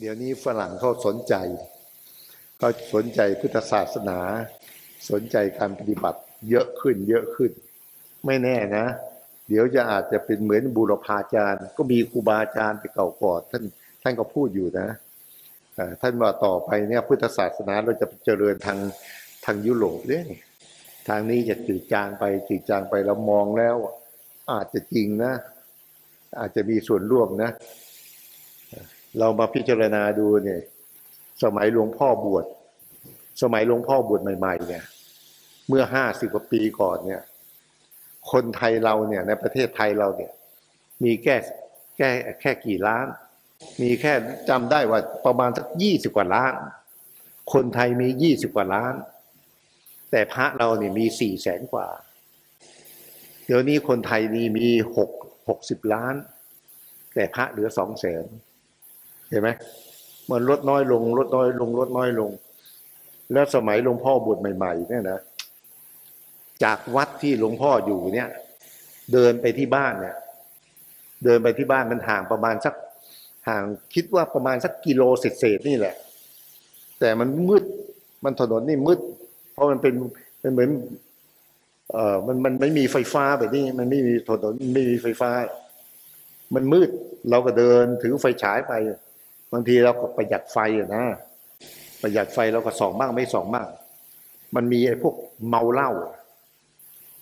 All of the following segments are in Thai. เดี๋ยวนี้ฝรั่งเขาสนใจพุทธศาสนาสนใจการปฏิบัติเยอะขึ้นไม่แน่นะเดี๋ยวจะอาจจะเป็นเหมือนบูรพาจารย์ก็มีครูบาอาจารย์ไปเก่าก่อนท่านก็พูดอยู่นะท่านว่าต่อไปเนี่ยพุทธศาสนาเราจะเจริญทางยุโรปเนี่ยทางนี้จะจืดจางไปเรามองแล้วอาจจะจริงนะอาจจะมีส่วนร่วมนะเรามาพิจารณาดูเนี่ยสมัยหลวงพ่อบวชใหม่ๆเนี่ยเมื่อ50 กว่าปีก่อนเนี่ยคนไทยเราเนี่ยในประเทศไทยเราเนี่ยมีแค่กี่ล้านมีแค่จำได้ว่าประมาณสัก20 กว่าล้านคนไทยมี20 กว่าล้านแต่พระเราเนี่ยมี400,000 กว่าเดี๋ยวนี้คนไทยนี่มี60 ล้านแต่พระเหลือ200,000เห็นไหมมันลดน้อยลงแล้วสมัยหลวงพ่อบวชใหม่ๆเนี่ยนะจากวัดที่หลวงพ่ออยู่เนี่ยเดินไปที่บ้านเนี่ยมันห่างประมาณสักคิดว่าประมาณสักกิโลเศษนี่แหละแต่มันมืดถนนนี่มืดเพราะมันเป็นเหมือนมันไม่มีไฟฟ้าแบบนี้มันไม่มีถนนไม่มีไฟฟ้ามันมืดเราก็เดินถือไฟฉายไปบางทีเราก็ประหยัดไฟนะประหยัดไฟเราก็ส่องบ้างไม่ส่องบ้างมันมีไอ้พวกเมาเหล้า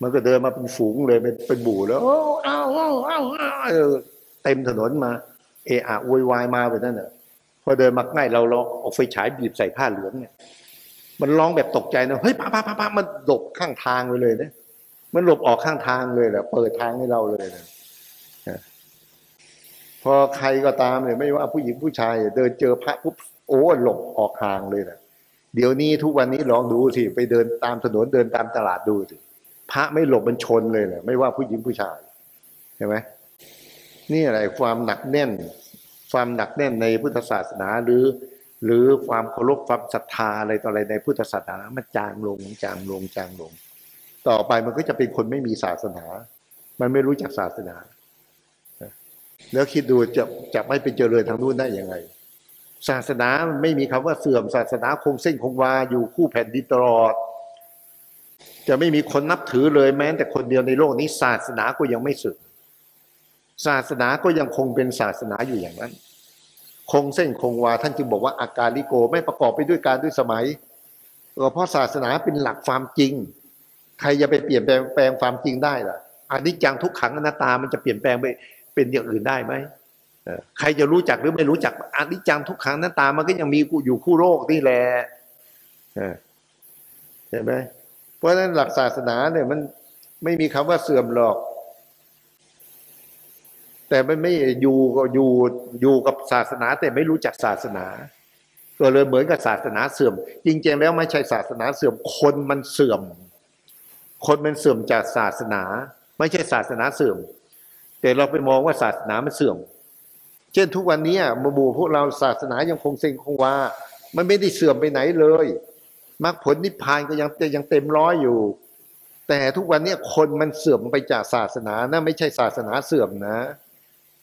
มันก็เดินมาเป็นฝูงเลยเป็นบู่แล้วเต็มถนนมาเอะอะโวยวายมาแบบนั้นน่ะพอเดินมาใกล้เราเอาไฟฉายบีบใส่ผ้าเหลืองเนี่ยมันร้องแบบตกใจนะเฮ้ยป้ามันหลบข้างทางไปเลยนะมันหลบออกข้างทางเลยแหละเปิดทางให้เราเลยนะพอใครก็ตามเนี่ยไม่ว่าผู้หญิงผู้ชายเดินเจอพระปุ๊บโอ้หลบออกทางเลยนะเดี๋ยวนี้ทุกวันนี้ลองดูสิไปเดินตามถนนเดินตามตลาดดูสิพระไม่หลบมันชนเลยนะไม่ว่าผู้หญิงผู้ชายใช่ไหมนี่อะไรความหนักแน่นในพุทธศาสนาหรือความเคารพความศรัทธาอะไรต่ออะไรในพุทธศาสนามันจางลงต่อไปมันก็จะเป็นคนไม่มีศาสนามันไม่รู้จักศาสนาแล้วคิดดูจะไม่ไปเจริญทางนู้นได้ยังไงศาสนาไม่มีคำว่าเสื่อมศาสนาคงเส้นคงวาอยู่คู่แผ่นดินตลอดจะไม่มีคนนับถือเลยแม้แต่คนเดียวในโลกนี้ศาสนาก็ยังไม่เสื่อมศาสนาก็ยังคงเป็นศาสนาอยู่อย่างนั้นคงเส้นคงวาท่านจึงบอกว่าอากาลิโกไม่ประกอบไปด้วยการด้วยสมัยเพราะศาสนาเป็นหลักความจริงใครจะไปเปลี่ยนแปลงความจริงได้ล่ะอันนี้จังทุกขังอนัตตามันจะเปลี่ยนแปลงไปเป็นอย่างอื่นได้ไหมใครจะรู้จักหรือไม่รู้จักอนิจจังทุกขังอนัตตามันก็ยังมีอยู่คู่โลกนี่แหละเห็นไหมเพราะฉะนั้นหลักศาสนาเนี่ยมันไม่มีคำว่าเสื่อมหรอกแต่มันไม่อยู่กับศาสนาแต่ไม่รู้จักศาสนาก็เลยเหมือนกับศาสนาเสื่อมจริงๆแล้วไม่ใช่ศาสนาเสื่อมคนมันเสื่อมจากศาสนาไม่ใช่ศาสนาเสื่อมแต่เราไปมองว่าศาสนามันเสื่อมเช่นทุกวันนี้มาบูพวกเราศาสนายังคงเซ็งคงวามันไม่ได้เสื่อมไปไหนเลยมรรคผลนิพพานก็ยังเต็มร้อยอยู่แต่ทุกวันนี้คนมันเสื่อมไปจากศาสนานะไม่ใช่ศาสนาเสื่อมนะ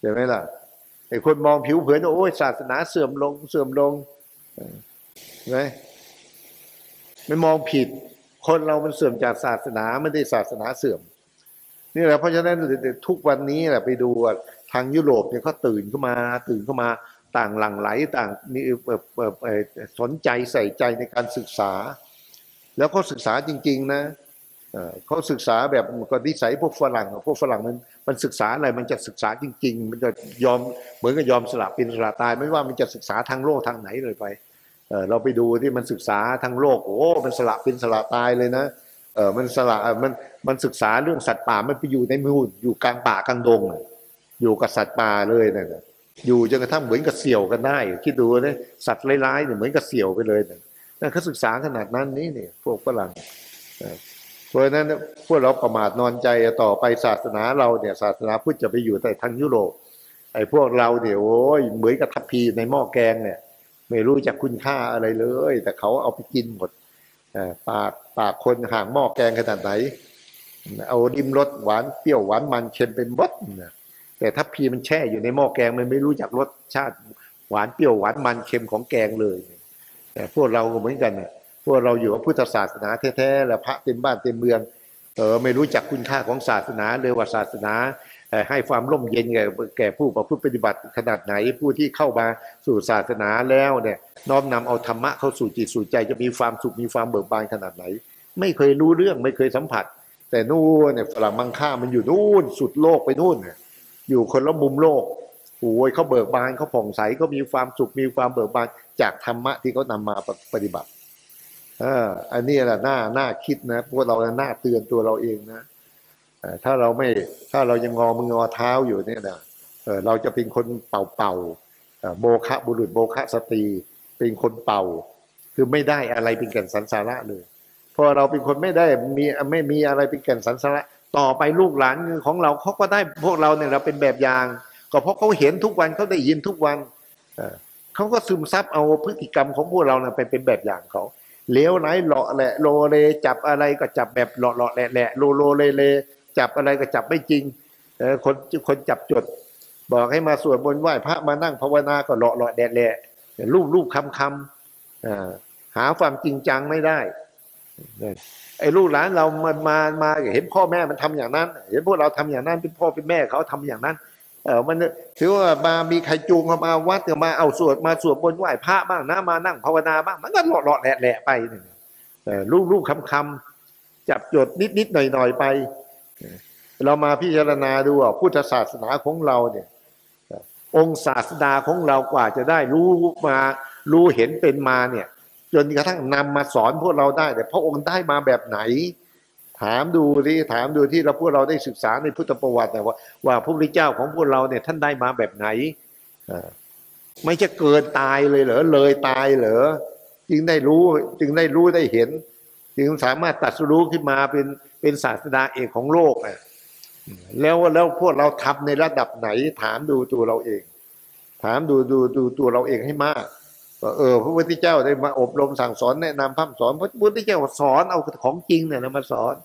เห็นไหมล่ะไอ้คนมองผิวเผินโอ้ยศาสนาเสื่อมลงไหมไม่มองผิดคนเรามันเสื่อมจากศาสนาไม่ได้ศาสนาเสื่อมนี่แหละเพราะฉะนั้นทุกวันนี้แหละไปดูทางยุโรปเนี่ยเขาตื่นขึ้นมาต่างหลั่งไหลต่างนี่สนใจใส่ใจในการศึกษาแล้วเขาศึกษาจริงๆนะเขาศึกษาแบบก็นิสัยพวกฝรั่งมันศึกษาอะไรมันจะศึกษาจริงๆมันจะยอมเหมือนกับยอมสละเป็นสละตายไม่ว่ามันจะศึกษาทางโลกทางไหนเลยไปเราไปดูที่มันศึกษาทางโลกโอ้มันสละเป็นสละตายเลยนะมันสละมันศึกษาเรื่องสัตว์ป่ามันไปอยู่ในมืออยู่กลางป่ากลางดงอยู่กับสัตว์ป่าเลยนะอยู่จนกระทั่งเหมือนกับเสี่ยวกันได้คิดดูนะสัตว์ร้ายๆเนี่ยเหมือนกับเสี่ยวไปเลยนะเขาศึกษาขนาดนั้นนี่เนี่ยพวกฝรั่งเพราะฉะนั้นพวกเราประมาทนอนใจต่อไปศาสนาเราเนี่ยศาสนาพุทธจะไปอยู่แต่ทางยุโรปไอ้พวกเราเนี่ยโอ้ยเหมือนกับทัพพีในหม้อแกงเนี่ยไม่รู้จักคุณค่าอะไรเลยแต่เขาเอาไปกินหมดปากคนห่างหม้อแกงขนาดไหนเอาริมรสหวานเปรี้ยวหวานมันเค็มเป็นบดแต่ทัพพีมันแช่อยู่ในหม้อแกงมันไม่รู้จักรสชาติ หวานเปรี้ยวหวานมันเค็มของแกงเลยแต่พวกเราเหมือนกันพวกเราอยู่กับพุทธศาสนาแท้ๆและพระเต็มบ้านเต็มเมืองไม่รู้จักคุณค่าของศาสนาเลยว่าศาสนาให้ความร่มเย็นแก่ผู้ประพฤติปฏิบัติขนาดไหนผู้ที่เข้ามาสู่ศาสนาแล้วเนี่ยน้อมนำเอาธรรมะเข้าสู่จิตสู่ใจจะมีความสุขมีความเบิกบานขนาดไหนไม่เคยรู้เรื่องไม่เคยสัมผัสแต่นู่นเนี่ยฝรั่งมังค่ามันอยู่นู่นสุดโลกไปนู่นอยู่คนละมุมโลกโอ้ยเขาเบิกบานเขาผ่องใสเขามีความสุขมีความเบิกบานจากธรรมะที่เขานำมาปฏิบัติอันนี้แหละน่าคิดนะพวกเราน่าเตือนตัวเราเองนะถ้าเรายังงอมืองอเท้าอยู่เนี่ยนะเราจะเป็นคนเป่าโมฆะบุรุษโมฆะสตรีเป็นคนเป่าคือไม่ได้อะไรเป็นแก่นสรรสาระเลยพอเราเป็นคนไม่ได้ไม่มีอะไรเป็นแก่นสรรสาระต่อไปลูกหลานของเราเขาก็ได้พวกเราเนี่ยเราเป็นแบบอย่างก็เพราะเขาเห็นทุกวันเขาได้ยินทุกวันเขาก็ซึมซับเอาพฤติกรรมของพวกเราเนี่ยไปเป็นแบบอย่างเขาเลี้ยวไหนหล่อแหละโลเลจับอะไรก็จับแบบหล่อหล่อแหละแหละโลเลจับอะไรก็จับไม่จริงคนจับจดบอกให้มาสวดมนต์ไหว้พระมานั่งภาวนาก็หล่อหล่อแหละแหละรูปคำหาความจริงจังไม่ได้ไอ้ลูกหลานเรามาเห็นพ่อแม่มันทำอย่างนั้นเห็นพวกเราทำอย่างนั้นเป็นพ่อเป็นแม่เขาทำอย่างนั้นมันถือว่ามามีใครจูงมาวัดหรือมาเอาสวดบนไหว้พระบ้างนะมานั่งภาวนาบ้างมันก็หลอดแหละไปลูกคำจับจดนิดหน่อยไปเรามาพิจารณาดูว่าพุทธศาสนาของเราเนี่ยองค์ศาสดาของเรากว่าจะได้รู้เห็นเป็นมาเนี่ยจนกระทั่งนำมาสอนพวกเราได้แต่พระองค์ได้มาแบบไหนถามดูที่เราพวกเราได้ศึกษาในพุทธประวัตินะว่าพระพุทธเจ้าของพวกเราเนี่ยท่านได้มาแบบไหนไม่จะเกินตายเลยเหรอเลยตายเหรอจึงได้รู้ได้เห็นจึงสามารถตรัสรู้ขึ้นมาเป็นศาสดาเอกของโลกนะแล้วพวกเราทำในระดับไหนถามดูตัวเราเองถามดูตัวเราเองให้มากพระพุทธเจ้าได้มาอบรมสั่งสอนแนะนำพร่ำสอนพระพุทธเจ้าสอนเอาของจริงเนี่ยมาสอน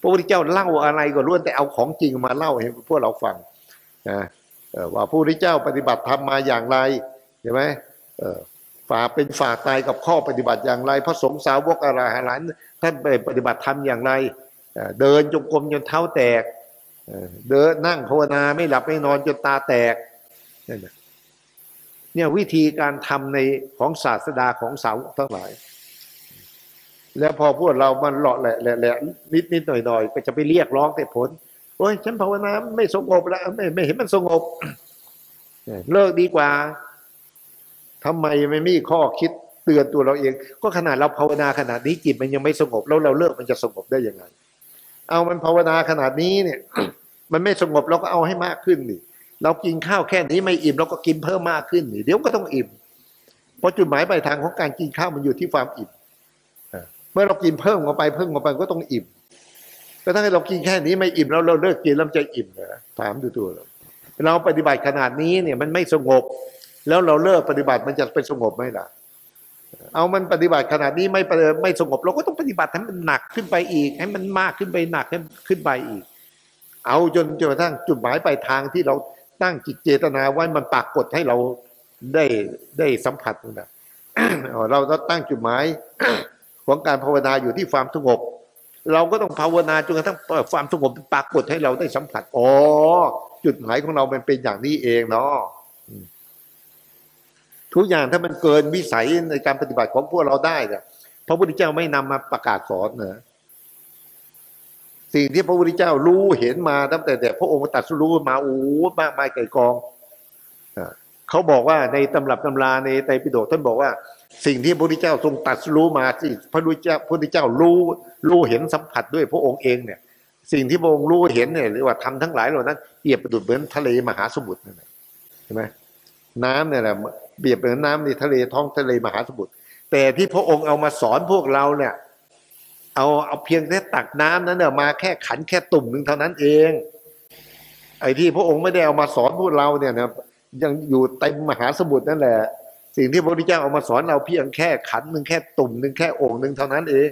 พระพุทธเจ้าเล่าอะไรก็ล้วนแต่เอาของจริงมาเล่าให้พวกเราฟังนะว่าพระพุทธเจ้าปฏิบัติธรรมมาอย่างไรใช่ไหมฝ่าเป็นฝ่าตายกับข้อปฏิบัติอย่างไรพระสงฆ์สาวกอรหันต์ท่านปฏิบัติธรรมอย่างไรเดินจงกรมจนเท้าแตกเดินนั่งภาวนาไม่หลับไม่นอนจนตาแตกเนี่ยวิธีการทำในของศาสดาของสาวกทั้งหลายแล้วพอพวกเรามันหล่อแหละนิดหน่อยๆก็จะไปเรียกร้องแต่ผลโอ้ยฉันภาวนาไม่สงบแล้วไม่เห็นมันสงบ เลิกดีกว่าทำไมไม่มีข้อคิดเตือนตัวเราเองก็ขนาดเราภาวนาขนาดนี้จิตมันยังไม่สงบแล้วเราเลิกมันจะสงบได้ยังไงเอามันภาวนาขนาดนี้เนี่ย มันไม่สงบเราก็เอาให้มากขึ้นดิเรากินข้าวแค่นี้ไม่อิ่มเราก็กินเพิ่มมากขึ้นเดี๋ยวก็ต้องอิ่มเพราะจุดหมายปลายทางของการกินข้าวมันอยู่ที่ความอิ่มเมื่อเรากินเพิ่มเข้าไปก็ต้องอิ่มแต่ถ้าเรากินแค่นี้ไม่อิ่มแล้วเราเลิกกินแล้วจะอิ่มเหรอถามดูตัวเราปฏิบัติขนาดนี้เนี่ยมันไม่สงบแล้วเราเลิกปฏิบัติมันจะไปสงบไหมล่ะเอามันปฏิบัติขนาดนี้ไม่สงบเราก็ต้องปฏิบัติให้มันหนักขึ้นไปอีกให้มันมากขึ้นไปหนักขึ้นไปอีกเอาจนกระทั่งจุดหมายปลายทางที่เราตั้งจิตเจตนาไว้มันปรากฏให้เราได้สัมผัสนะเราตั้งจุดหมายของการภาวนาอยู่ที่ความสงบเราก็ต้องภาวนาจนกระทั่งความสงบปรากฏให้เราได้สัมผัสอ๋อจุดหมายของเรามันเป็นอย่างนี้เองเนาะทุกอย่างถ้ามันเกินวิสัยในการปฏิบัติของพวกเราได้เนี่ยพระพุทธเจ้าไม่นำมาประกาศสอนนะสิ่งที่พระพุทธเจ้ารู้เห็นมาตั้งแต่พระองค์ตรัสรู้มาโอ้มากมายไกลกองเขาบอกว่าในตำรับตำราในไตรปิฎกท่านบอกว่าสิ่งที่พระพุทธเจ้าทรงตรัสรู้มาที่พระพุทธเจ้ารู้เห็นสัมผัสด้วยพระองค์เองเนี่ยสิ่งที่พระองค์รู้เห็นเนี่ยหรือว่าธรรมทั้งหลายเหล่านั้นเปรียบประดุจเหมือนทะเลมหาสมุทรนั่นแหละใช่ไหมน้ำเนี่ยแหละเปรียบเหมือนน้ำในทะเลท้องทะเลมหาสมุทรแต่ที่พระองค์เอามาสอนพวกเราเนี่ยเอาเพียงแค่ตักน้ำนั้นเนี่ยมาแค่ขันแค่ตุ่มหนึ่งเท่านั้นเองไอ้ที่พระองค์ไม่ได้เอามาสอนพวกเราเนี่ยนะยังอยู่เต็มมหาสมุทรนั่นแหละสิ่งที่พระพุทธเจ้าเอามาสอนเราเพียงแค่ขันหนึ่งแค่ตุ่มหนึ่งแค่องค์หนึ่งเท่านั้นเอง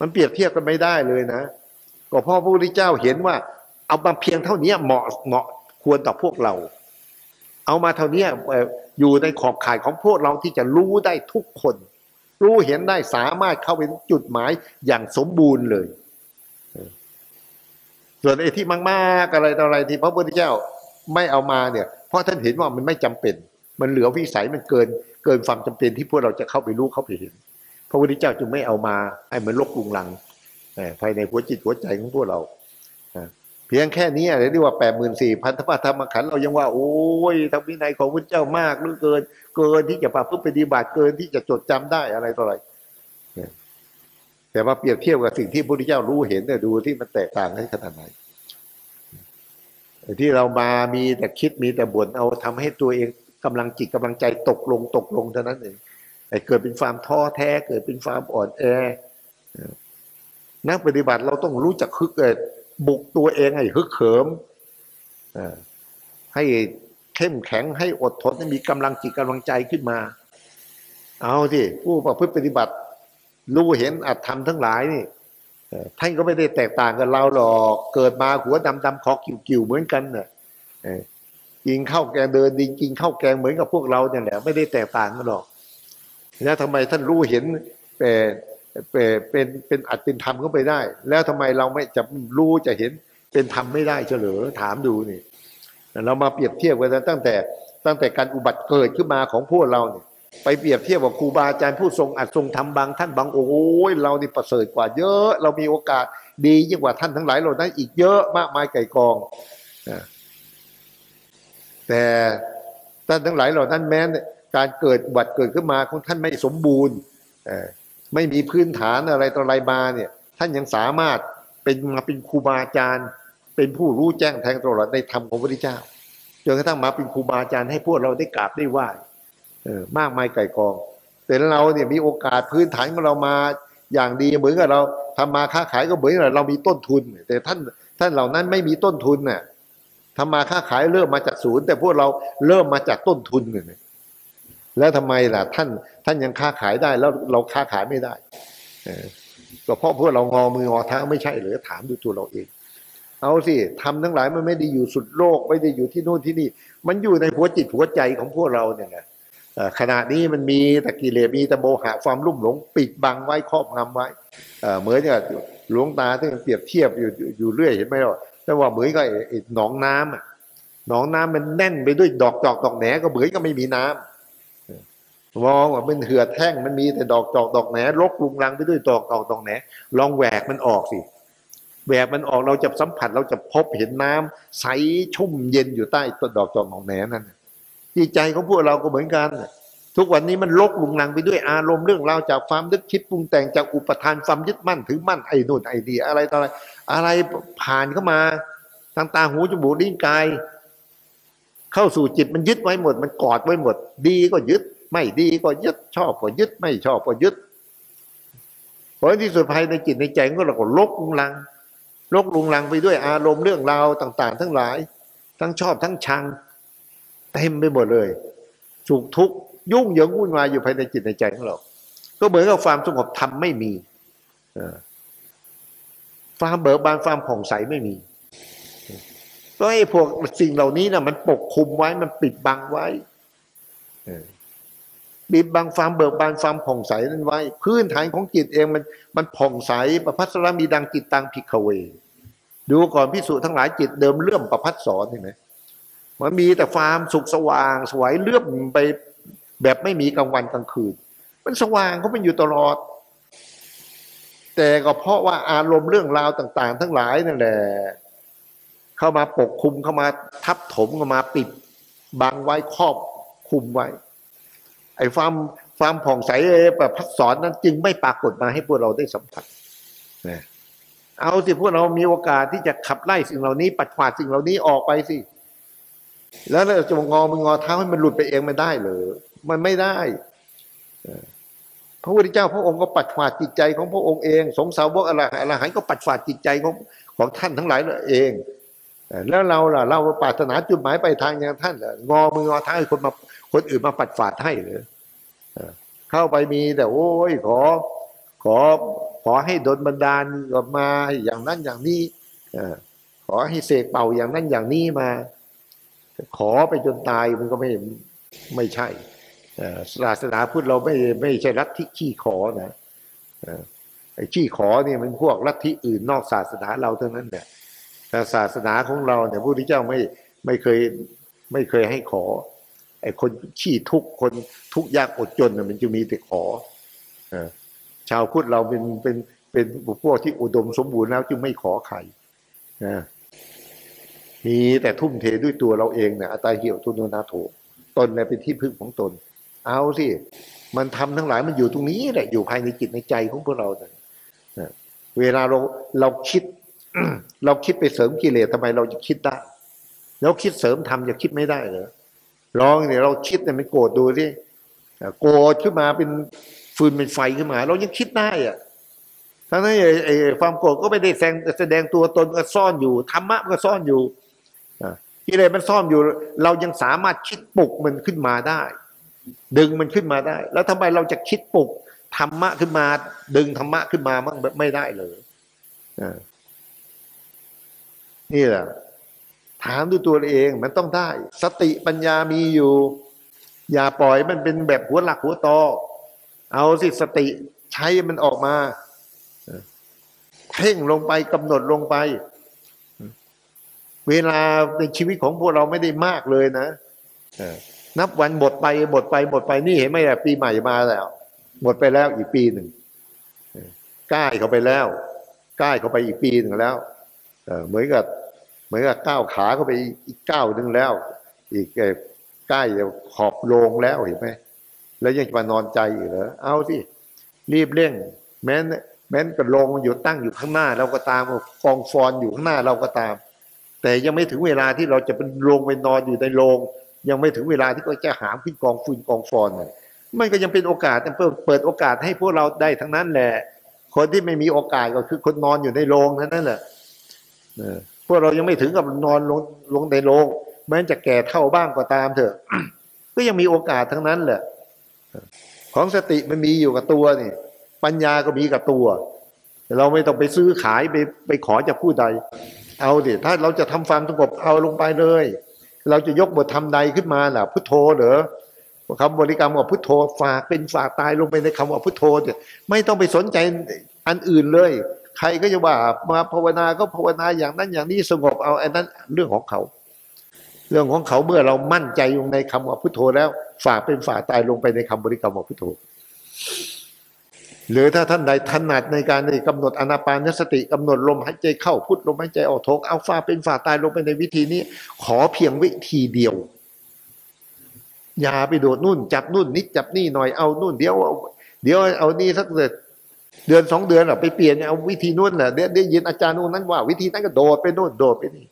มันเปรียบเทียบกันไม่ได้เลยนะก็เพราะพระพุทธเจ้าเห็นว่าเอามาเพียงเท่านี้เหมาะควรต่อพวกเรา เอามาเท่านี้อยู่ในขอบข่ายของพวกเราที่จะรู้ได้ทุกคนรู้เห็นได้สามารถเข้าไปจุดหมายอย่างสมบูรณ์เลยส่วนไอ้ที่มากๆอะไรต่ออะไรที่พระพุทธเจ้าไม่เอามาเนี่ยเพราะท่านเห็นว่ามันไม่จำเป็นมันเหลือวิสัยมันเกินความจำเป็นที่พวกเราจะเข้าไปรู้เข้าไปเห็นพระพุทธเจ้าจึงไม่เอามาให้มันลกลุงลังภายในหัวจิตหัวใจของพวกเราเพียงแค่นี้เรียกว่า 84,000 พันธปาฐมขันธ์เรายังว่าโอ้ยธรรมวินัยของพระเจ้ามากเหลือเกินเกินที่จะประพฤติปฏิบัติเกินที่จะจดจำได้อะไรต่ออะไรแต่ว่าเปรียบเทียบกับสิ่งที่พระพุทธเจ้ารู้เห็นเนี่ยดูที่มันแตกต่างกันขนาดไหนที่เรามามีแต่คิดมีแต่บ่นเอาทำให้ตัวเองกำลังจิตกำลังใจตกลงเท่านั้นเองเกิดเป็นความท้อแท้เกิดเป็นความอ่อนแอนักปฏิบัติเราต้องรู้จักคือเกิดบุกตัวเองให้ฮึกเหิมให้เข้มแข็งให้อดทนให้มีกำลังจิตกำลังใจขึ้นมาเอาสิผู้ประพฤติปฏิบัติรู้เห็นอัตธรรมทั้งหลายนี่ท่านก็ไม่ได้แตกต่างกันเราหรอกเกิดมาหัวดำดำคอกิ่วเหมือนกันน่ะกินข้าวแกงเดินดินกินข้าวแกงเหมือนกับพวกเราเนี่ยแหละไม่ได้แตกต่างกันหรอกแล้วทำไมท่านรู้เห็นเป็นอัตเป็นธรรมก็ไปได้แล้วทำไมเราไม่จะรู้จะเห็นเป็นธรรมไม่ได้เฉลอถามดูนี่เรามาเปรียบเทียบกันตั้งแต่การอุบัติเกิดขึ้นมาของพวกเราเนี่ยไปเปรียบเทียบกับครูบาอาจารย์ผู้ทรงอัดทรงธรรมบางท่านบางโอ้ยเรานี่ประเสริฐกว่าเยอะเรามีโอกาสดียิ่งกว่าท่านทั้งหลายเราได้อีกเยอะมากมายไก่กองแต่ท่านทั้งหลายเรานั้นแม้การเกิดอุบัติเกิดขึ้นมาของท่านไม่สมบูรณ์ไม่มีพื้นฐานอะไรต่ออะไรมาเนี่ยท่านยังสามารถเป็นครูบาอาจารย์เป็นผู้รู้แจ้งแทงตลอดในธรรมของพระพุทธเจ้าจนกระทั่งมาเป็นครูบาอาจารย์ให้พวกเราได้กราบได้ไหว้มากมายไก่กองแต่เราเนี่ยมีโอกาสพื้นฐานของเรามาอย่างดีเหมือนกับเราทำมาค้าขายก็เหมือนกับเรามีต้นทุนแต่ท่านเหล่านั้นไม่มีต้นทุนน่ะทำมาค้าขายเริ่มมาจากศูนย์แต่พวกเราเริ่มมาจากต้นทุนเนี่ยแล้วทำไมล่ะท่านยังค้าขายได้แล้วเราค้าขายไม่ได้ก็เพราะพวกเรางอมืองอเท้าไม่ใช่หรือถามดูตัวเราเองเอาสิทำทั้งหลายมันไม่ได้อยู่สุดโลกไม่ได้อยู่ที่นู่นที่นี่มันอยู่ในหัวจิตหัวใจของพวกเราเนี่ยนะขณะนี้มันมีแต่กิเลสมีแต่โมหะความลุ่มหลงปิดบังไว้ครอบงำไว้เหมือนกับหลวงตาที่เปรียบเทียบอยู่เรื่อยเห็นไหมว่าแต่ว่าเหมือนกับหนองน้ำมันแน่นไปด้วยดอกแหนก็เหมือนก็ไม่มีน้ำมองว่ามันเหือดแห้งมันมีแต่ดอกแหนรกลุงรังไปด้วยดอกแหนลองแหวกมันออกสิแหวกมันออกเราจะสัมผัสเราจะพบเห็นน้ำใสชุ่มเย็นอยู่ใต้ต้นดอกแหนนั่นจิตใจของพวกเราก็เหมือนกันทุกวันนี้มันรกลุงรังไปด้วยอารมณ์เรื่องราวจากความนึกคิดปรุงแต่งจากอุปทานความยึดมั่นถือมั่นไอ้นู่นไอ้นี่อะไรต่ออะไรอะไรผ่านเข้ามาทางตาหูจมูกลิ้นกายเข้าสู่จิตมันยึดไว้หมดมันกอดไว้หมดดีก็ยึดไม่ดีก็ยึดชอบก็ยึดไม่ชอบก็ยึดผลที่สุดภายในจิตในใจก็เราก็ลกลุงลังไปด้วยอารมณ์เรื่องราวต่างๆทั้งหลายทั้งชอบทั้งชังเต็มไปหมดเลยสุขทุกข์ยุ่งเหยิงวุ่นวายอยู่ภายในจิตในใจของเราก็เหมือนกับความสงบธรรมไม่มีความเบิกบานความผ่องใสไม่มีก็ไอ้พวกสิ่งเหล่านี้นะมันปกคลุมไว้มันปิดบังไว้บีบบางความเบิกบานความผ่องใสนั้นไว้พื้นฐานของจิตเองมันผ่องใสประภัสสรมีดังจิตตังภิกขเวดูก่อนภิกษุทั้งหลายจิตเดิมเลื่อมประภัสสรเห็นไหมมันมีแต่ความสุขสว่างสวยเลื่อมไปแบบไม่มีกลางวันกลางคืนมันสว่างเขาเป็นอยู่ตลอดแต่ก็เพราะว่าอารมณ์เรื่องราวต่างๆทั้งหลายนั่นแหละเข้ามาปกคลุมเข้ามาทับถมเข้ามาปิดบังไว้ครอบคลุมไว้ไอ้ความผ่องใสประภัสสรนั้นจึงไม่ปรากฏมาให้พวกเราได้สัมผัสนะเอาสิพวกเรามีโอกาสที่จะขับไล่สิ่งเหล่านี้ปัดกวาดสิ่งเหล่านี้ออกไปสิแล้วเราจะงอเท้าให้มันหลุดไปเองมันได้หรือมันไม่ได้พระพุทธเจ้าพระองค์ก็ปัดกวาดจิตใจของพระองค์เองสงสาวกอรหันต์ก็ปัดกวาดจิตใจของท่านทั้งหลายเองแล้วเราล่ะเราปรารถนาจุดหมายปลายทางอย่างท่านงอมืองอเท้าให้คนอื่นมาปัดฝาดให้เลยเข้าไปมีแต่โอ้ยขอให้ดลบันดาลกลับมาอย่างนั้นอย่างนี้ขอให้เสกเป่าอย่างนั้นอย่างนี้มา ขอไปจนตายมันก็ไม่ใช่ศาสนาพุทธเราไม่ใช่ลัทธิขี้ขอนะไอ้ขี้ขอเนี่ยมันพวกลัทธิอื่นนอกศาสนาเราเท่านั้นแหละแต่ศาสนาของเราเนี่ยพระพุทธเจ้าไม่เคยให้ขอไอ้คนขี้ทุกข์คนทุกข์ยากอดจนมันจะมีแต่ขอชาวพุทธเราเป็นพวกที่อุดมสมบูรณ์แล้วจึงไม่ขอใครมีแต่ทุ่มเทด้วยตัวเราเองเนี่ยอัตตาหิโอทุโนนาโถตนเนี่ยเป็นที่พึ่งของตนเอาสิมันทำทั้งหลายมันอยู่ตรงนี้แหละอยู่ภายในจิตในใจของพวกเราเนี่ยเวลาเราคิด เราคิดไปเสริมกิเลสทำไมเราจะคิดได้แล้วคิดเสริมทำจะคิดไม่ได้เหรอลองเนี่ยเราคิดเนี่ยมันโกรธดูสิโกรธขึ้นมาเป็นฟืนเป็นไฟขึ้นมาเรายังคิดได้อะทั้งนั้นไอ้ความโกรธก็ไม่ได้แสดงตัวตนก็ซ่อนอยู่ธรรมะก็ซ่อนอยู่กิเลสมันซ่อนอยู่เรายังสามารถคิดปลุกมันขึ้นมาได้ดึงมันขึ้นมาได้แล้วทำไมเราจะคิดปลุกธรรมะขึ้นมาดึงธรรมะขึ้นมามันไม่ได้เลยนี่แหละถามด้วยตัวเองมันต้องได้สติปัญญามีอยู่อย่าปล่อยมันเป็นแบบหัวหลักหัวตอเอาสิสติใช้มันออกมาเพ่งลงไปกำหนดลงไปเวลาในชีวิตของพวกเราไม่ได้มากเลยนะนับวันหมดไปหมดไปหมดไปนี่เห็นไหมล่ะปีใหม่มาแล้วหมดไปแล้วอีกปีหนึ่งใกล้เข้าไปแล้วใกล้เข้าไปอีกปีหนึ่งแล้วเหมือนกับก้าวขาเข้าไปอีกก้าวหนึ่งแล้วอีกใกล้จะขอบโลงแล้วเห็นไหมแล้วยังจะมานอนใจอยู่เหรอเอาสิรีบเร่งแม้นกระโลงอยู่ตั้งอยู่ข้างหน้าเราก็ตามกองฟอนอยู่ข้างหน้าเราก็ตามแต่ยังไม่ถึงเวลาที่เราจะเป็นโลงไปนอนอยู่ในโลงยังไม่ถึงเวลาที่ก็จะหามขึ้นกองฟืนกองฟอนเลยมันก็ยังเป็นโอกาสเปิดโอกาสให้พวกเราได้ทั้งนั้นแหละคนที่ไม่มีโอกาสก็คือคนนอนอยู่ในโลงนั่นแหละพวกเรายังไม่ถึงกับนอนลงในโลงแม้จะแก่เท่าบ้างก็ตามเถอะก็ยังมีโอกาสทั้งนั้นแหละของสติมันมีอยู่กับตัวนี่ปัญญาก็มีกับตัวเราไม่ต้องไปซื้อขายไปขอจากผู้ใดเอาดิถ้าเราจะทำความสงบเอาลงไปเลยเราจะยกบทธรรมใดขึ้นมาล่ะพุทโธเหรอคำบริกรรมว่าพุทโธฝากเป็นฝากตายลงไปในคำว่าพุทโธเนี่ยไม่ต้องไปสนใจอันอื่นเลยใครก็จะว่ามาภาวนาก็ภาวนาอย่างนั้นอย่างนี้สงบเอาอันนั้นเรื่องของเขาเมื่อเรามั่นใจลงในคำว่าพุทโธแล้วฝากเป็นฝากตายลงไปในคำบริกรรมว่าพุทโธหรือถ้าท่านใดถนัดในการกำหนดอานาปานสติกำหนดลมหายใจเข้าพุทลมหายใจออกโทเอาฝากเป็นฝากตายลงไปในวิธีนี้ขอเพียงวิธีเดียวอย่าไปโดดนู่นจับนู่นนิดจับนี่หน่อยเอานู่นเดี๋ยวเอานี่สักเดือนสองเดือนไปเปลี่ยนเอาวิธีนู่นแหละได้ยินอาจารย์นู่นนั้นว่าวิธีนั้นก็โดดไปนู่นโดดไปนี่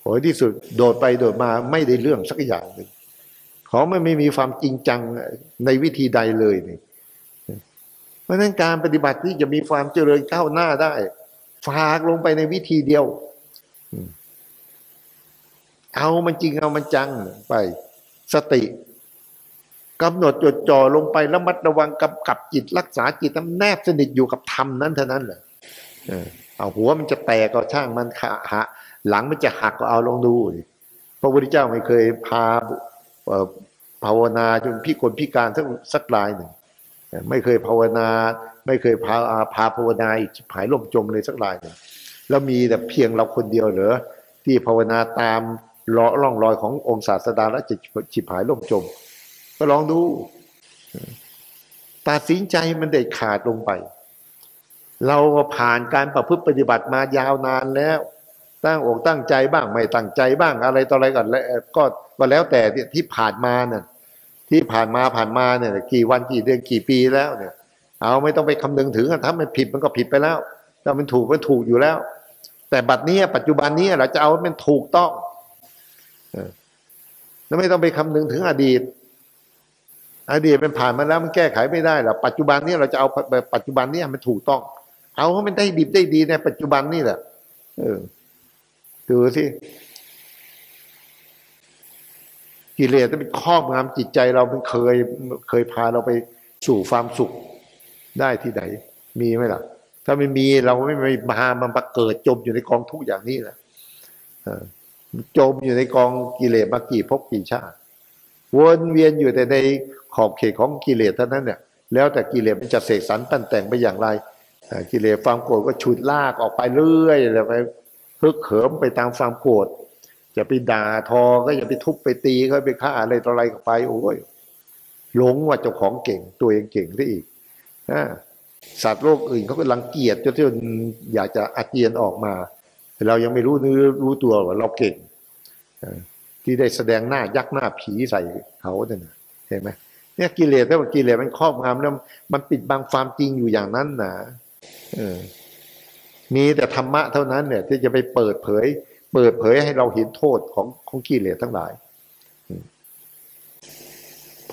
โหยที่สุดโดดไปโดดมาไม่ได้เรื่องสักอย่างหนึ่งเขาไม่มีความจริงจังในวิธีใดเลยนี่เพราะฉะนั้นการปฏิบัติที่จะมีความเจริญก้าวหน้าได้ฝากลงไปในวิธีเดียวเอามันจริงเอามันจังไปสติกำหนดจดจ่อลงไประมัดระวังกับจิตรักษาจิตแนบสนิทอยู่กับธรรมนั้นเท่านั้นแหละเอาหัวมันจะแตกก็ช่างมันหะหลังมันจะหักก็เอาลองดูพระพุทธเจ้าไม่เคยพาภาวนาจนพิกลพิการสักรายหนึ่งไม่เคยภาวนาไม่เคยพาภาวนาจิตหายล่มจมเลยสักรายหนึ่งแล้วมีแต่เพียงเราคนเดียวเหรอที่ภาวนาตามร่องรอยขององค์ศาสดาและจิตหายล่มจมก็ลองดูตัดสินใจมันเด็ดขาดลงไปเราผ่านการประพฤติปฏิบัติมายาวนานแล้วตั้งอกตั้งใจบ้างไม่ตั้งใจบ้างอะไรต่ออะไรก็แล้วแต่ที่ผ่านมาเนี่ยกี่วันกี่เดือนกี่ปีแล้วเนี่ยเอาไม่ต้องไปคำนึงถึงถ้ามันผิดมันก็ผิดไปแล้วถ้ามันถูกมันถูกอยู่แล้วแต่บัดนี้ปัจจุบันนี้เราจะเอามันถูกต้องแล้วไม่ต้องไปคำนึงถึงอดีตเป็นผ่านมาแล้วมันแก้ไขไม่ได้หรอกปัจจุบันนี้เราจะเอาปัจจุบันนี้มันถูกต้องเอาให้มันได้ดิบได้ดีในปัจจุบันนี่แหละดูสิกิเลสจะเป็นครอบงำจิตใจเรามันเคยพาเราไปสู่ความสุขได้ที่ไหนมีไหมล่ะถ้าไม่มีเราไม่มาเกิดจมอยู่ในกองทุกข์อย่างนี้แหละ จมอยู่ในกองกิเลสมากี่ภพกี่ชาติวนเวียนอยู่แต่ในขอบเขตของกิเลสเท่านั้นเนี่ยแล้วแต่กิเลสมันจะเสกสรรตั้นแต่งไปอย่างไรกิเลสความโกรธก็ฉุดลากออกไปเรื่อยเลยไปฮึกเหิมไปตามความโกรธจะไปด่าทอก็อย่าไปทุบไปตีก็ไปฆ่าอะไรต่ออะไรก็ไปโอ้ยหลงว่าเจ้าของเก่งตัวเองเก่งได้อีกสัตว์โลกอื่นเขาก็รังเกียจจนอยากจะอาเจียนออกมาเรายังไม่รู้เนื้อรู้ตัวว่าเราเก่งที่ได้แสดงหน้ายักหน้าผีใส่เขาเนี่ยเห็นไหมเนี่ยกิเลสถ้าว่ากิเลสมันครอบงำแล้วมันปิดบังความจริงอยู่อย่างนั้นนะมีแต่ธรรมะเท่านั้นเนี่ยที่จะไปเปิดเผยให้เราเห็นโทษของกิเลสทั้งหลาย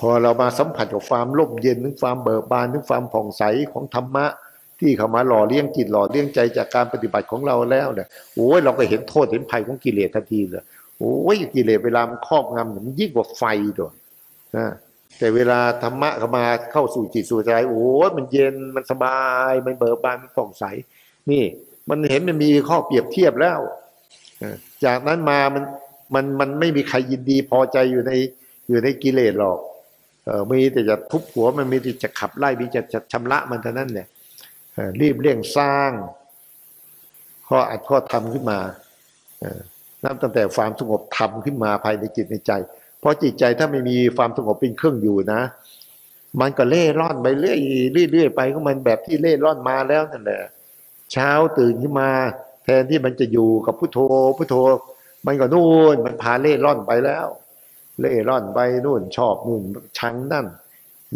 พอเรามาสัมผัสกับความร่มเย็นถึงความเบิกบานถึงความผ่องใสของธรรมะที่เข้ามาหล่อเลี้ยงจิตหล่อเลี้ยงใจจากการปฏิบัติของเราแล้วเนี่ยโอ้ยเราก็เห็นโทษเห็นภัยของกิเลสทันทีเลยโอ้ยกิเลสเวลามันครอบงำมันยิ่งกว่าไฟด้วยนะแต่เวลาธรรมะเข้ามาเข้าสู่จิตสู่ใจโอ้ยมันเย็นมันสบายมันเบิกบานมันผ่องใสนี่มันเห็นมันมีข้อเปรียบเทียบแล้วจากนั้นมามันไม่มีใครยินดีพอใจอยู่ในกิเลสหรอกมีแต่จะทุบหัวมันมีแต่จะขับไล่มีแต่จะชำระมันเท่านั้นเนี่ยรีบเร่งสร้างข้ออัดข้อทำขึ้นมานับตั้งแต่ความสงบธรรมขึ้นมาภายในจิตในใจเพราะจิตใจถ้าไม่มีความสงบเป็นเครื่องอยู่นะมันก็เล่ร่อนไปเรื่อยไปของมันแบบที่เล่ร่อนมาแล้วนั่นแหละเช้าตื่นขึ้นมาแทนที่มันจะอยู่กับพุทโธพุทโธมันก็นู่นมันพาเล่ร่อนไปแล้วเล่ร่อนไปนู่นชอบนู่นชังนั่น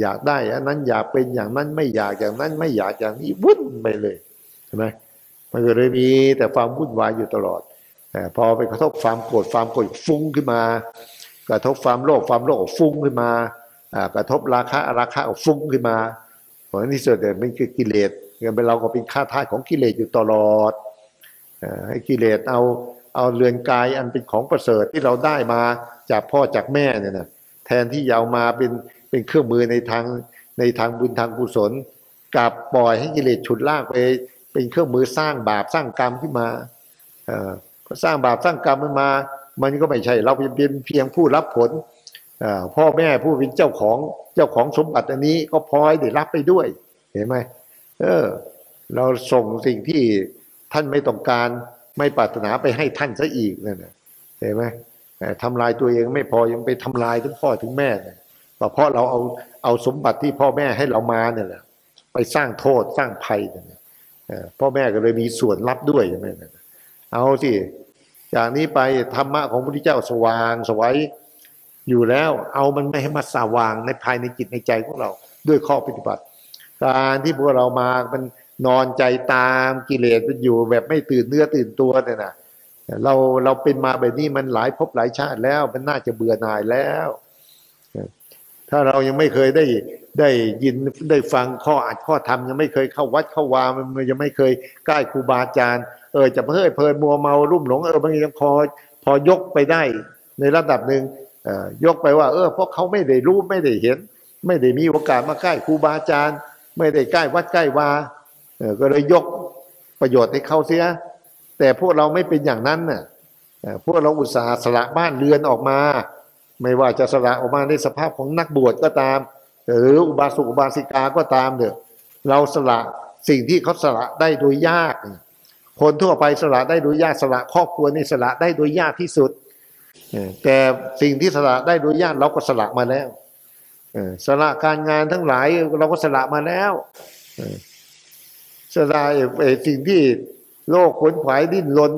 อยากได้อันนั้นอยากเป็นอย่างนั้นไม่อยากอย่างนั้นไม่อยากอย่างนี้วุ่นไปเลยใช่ไหมมันก็เลยมีแต่ความวุ่นวายอยู่ตลอดแต่พอไปกระทบความโกรธความโกรธฟุ้งขึ้นมากระทบความโลภฟุ้งขึ้นมากระทบราคะฟุ้งขึ้นมาผลที่สุดเนี่ยมันคือกิเลสเราก็เป็นข้าทาสของกิเลสอยู่ตลอดให้กิเลสเอาเรือนกายอันเป็นของประเสริฐที่เราได้มาจากพ่อจากแม่เนี่ยนะแทนที่จะเอามาเป็นเครื่องมือในทางบุญทางกุศลกลับปล่อยให้กิเลสฉุดลากไปเป็นเครื่องมือสร้างบาปสร้างกรรมขึ้นมาสร้างบาปสร้างกรรมขึ้นมามันก็ไม่ใช่เราเป็นเพียงผู้รับผลพ่อแม่ผู้เป็นเจ้าของสมบัติอันนี้ก็พลอยได้รับไปด้วยเห็นไหมเราส่งสิ่งที่ท่านไม่ต้องการไม่ปรารถนาไปให้ท่านซะอีกนั่นนะเห็นไหมทำลายตัวเองไม่พอยังไปทำลายทั้งพ่อถึงแม่เนี่ยเพราะเราเอาสมบัติที่พ่อแม่ให้เรามาเนี่ยแหละไปสร้างโทษสร้างภัยเนี่ยพ่อแม่ก็เลยมีส่วนรับด้วยใช่ไหมเอาสิจากนี้ไปธรรมะของพระพุทธเจ้าสว่างสวยอยู่แล้วเอามันไม่ให้มาสว่างในภายในจิตในใจของเราด้วยข้อปฏิบัติการที่พวกเรามามันนอนใจตามกิเลสมันอยู่แบบไม่ตื่นเนื้อตื่นตัวเนี่ยนะเราเป็นมาแบบนี้มันหลายภพหลายชาติแล้วมันน่าจะเบื่อหน่ายแล้วถ้าเรายังไม่เคยได้ยินได้ฟังข้ออัดข้อธรรมยังไม่เคยเข้าวัดเข้าวามันยังไม่เคยใกล้ครูบาอาจารย์จะเพลิดเพลินมัวเมาลุ่มหลงมันยังพอยกไปได้ในระดับหนึ่งยกไปว่าเพราะเขาไม่ได้รู้ไม่ได้เห็นไม่ได้มีโอกาสมาใกล้ครูบาอาจารย์ไม่ได้ใกล้วัดใกล้วาก็เลยยกประโยชน์ให้เขาเสียแต่พวกเราไม่เป็นอย่างนั้นน่ะพวกเราอุตส่าห์สละบ้านเรือนออกมาไม่ว่าจะสละออกมาในสภาพของนักบวชก็ตามหรืออุบาสกอุบาสิกาก็ตามเถอะเราสละสิ่งที่เขาสละได้โดยยากคนทั่วไปสละได้โดยยากสละครอบครัวนี่สละได้โดยยากที่สุดแต่สิ่งที่สละได้โดยยากเราก็สละมาแล้วสละการงานทั้งหลายเราก็สละมาแล้วสละสิ่งที่โลกขนขวายดิ้นรน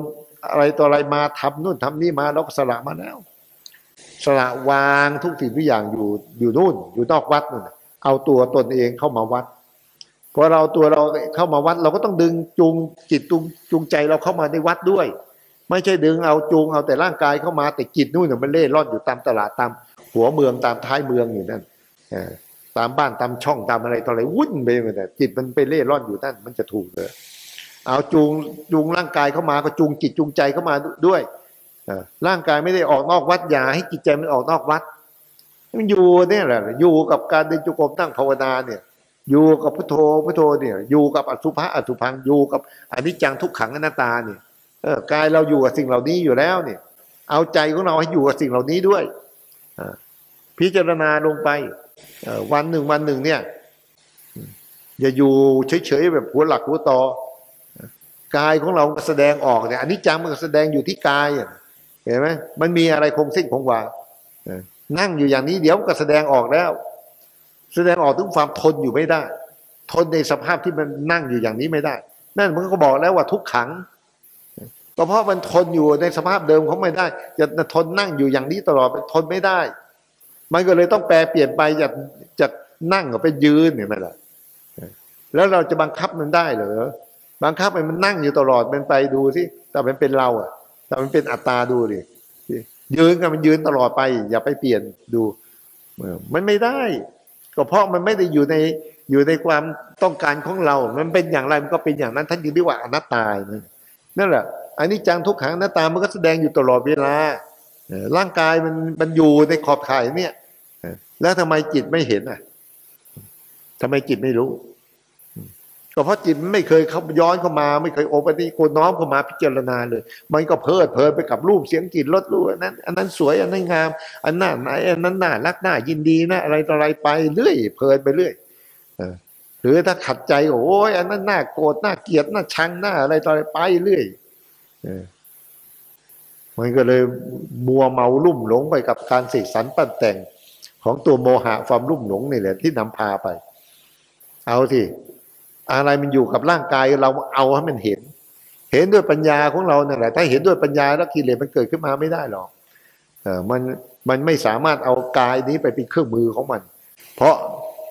อะไรต่ออะไรมาทำนู่นทำนี่มาเราก็สละมาแล้วสละวางทุกสิ่งทุกอย่างอยู่นู่นอยู่นอกวัดนู่นเอาตัวตนเองเข้ามาวัดพอเราตัวเราเข้ามาวัดเราก็ต้องดึงจูงจิตจูงใจเราเข้ามาในวัดด้วยไม่ใช่ดึงเอาจูงเอาแต่ร่างกายเข้ามาแต่จิตนู่นมันเล่ร่อนอยู่ตามตลาดตามหัวเมืองตามท้ายเมืองอยู่นั่นตามบ้านตามช่องตามอะไรต่ออะไรวุ่นไปหมดจิตมันไปเล่ร่อนอยู่นั่นมันจะถูกเลยเอาจูงร่างกายเข้ามาก็จูงจิตจูงใจเข้ามาด้วยร่างกายไม่ได้ออกนอกวัดอย่าให้จิตใจมันออกนอกวัดมันอยู่เนี่ยแหละอยู่กับการเดินจงกรมนั่งภาวนาเนี่ยอยู่กับพุทโธพุทโธเนี่ยอยู่กับอสุภะอสุภังอยู่กับอนิจจังทุกขังอนัตตาเนี่ยกายเราอยู่กับสิ่งเหล่านี้อยู่แล้วเนี่ย เอาใจของเราให้อยู่กับสิ่งเหล่านี้ด้วยพิจารณาลงไปวันหนึ่งเนี่ยอย่าอยู่เฉยๆแบบหัวหลักหัวต่อกายของเราแสดงออกเนี่ยอันนี้จังมันแสดงอยู่ที่กายเห็นไหมมันมีอะไรคงเส้นคงวานั่งอยู่อย่างนี้เดี๋ยวก็แสดงออกแล้วแสดงออกถึงความทนอยู่ไม่ได้ทนในสภาพที่มันนั่งอยู่อย่างนี้ไม่ได้นั่นมันก็บอกแล้วว่าทุกขังก็เพราะมันทนอยู่ในสภาพเดิมเขาไม่ได้จะทนนั่งอยู่อย่างนี้ตลอดทนไม่ได้มันก็เลยต้องแปลเปลี่ยนไปจากนั่งไปยืนเนี่ยนั่นแหละแล้วเราจะบังคับมันได้เหรอบังคับมันนั่งอยู่ตลอดมันไปดูสิแต่มันเป็นเราอ่ะแต่มันเป็นอัตตาดูดิยืนกันมันยืนตลอดไปอย่าไปเปลี่ยนดูมันไม่ได้ก็เพราะมันไม่ได้อยู่ในความต้องการของเรามันเป็นอย่างไรมันก็เป็นอย่างนั้นท่านจึงเรียกว่าอนัตตานั่นแหละอันนี้จังทุกขังอนัตตามันก็แสดงอยู่ตลอดเวลาร่างกายมันอยู่ในขอบข่ายเนี่ยแล้วทำไมจิตไม่เห็นอ่ะทำไมจิตไม่รู้ก็เพราะจิตไม่เคยเข้าย้อนเข้ามาไม่เคยโอปติโกน้อมเข้ามาพิจารณาเลยมันก็เพลิดเพลินไปกับรูปเสียงกลิ่นรสรู้อันนั้นสวยอันนั้นงามอันนั้นไหนอันนั้นน่ารักน่ายินดีนะอะไรต่ออะไรไปเรื่อยเพลินไปเรื่อยหรือถ้าขัดใจโอ้ยอันนั้นน่าโกรธน่าเกลียดน่าชังน่าอะไรต่ออะไรไปเรื่อยมันก็เลยมัวเมาลุ่มหลงไปกับการเสกสรรปั้นแต่งของตัวโมหะความลุ่มหลงนี่แหละที่นำพาไปเอาสิอะไรมันอยู่กับร่างกายเราเอาให้มันเห็นด้วยปัญญาของเราเนี่ยแหละถ้าเห็นด้วยปัญญาแล้วกิเลสมันเกิดขึ้นมาไม่ได้หรอกมันไม่สามารถเอากายนี้ไปเป็นเครื่องมือของมันเพราะ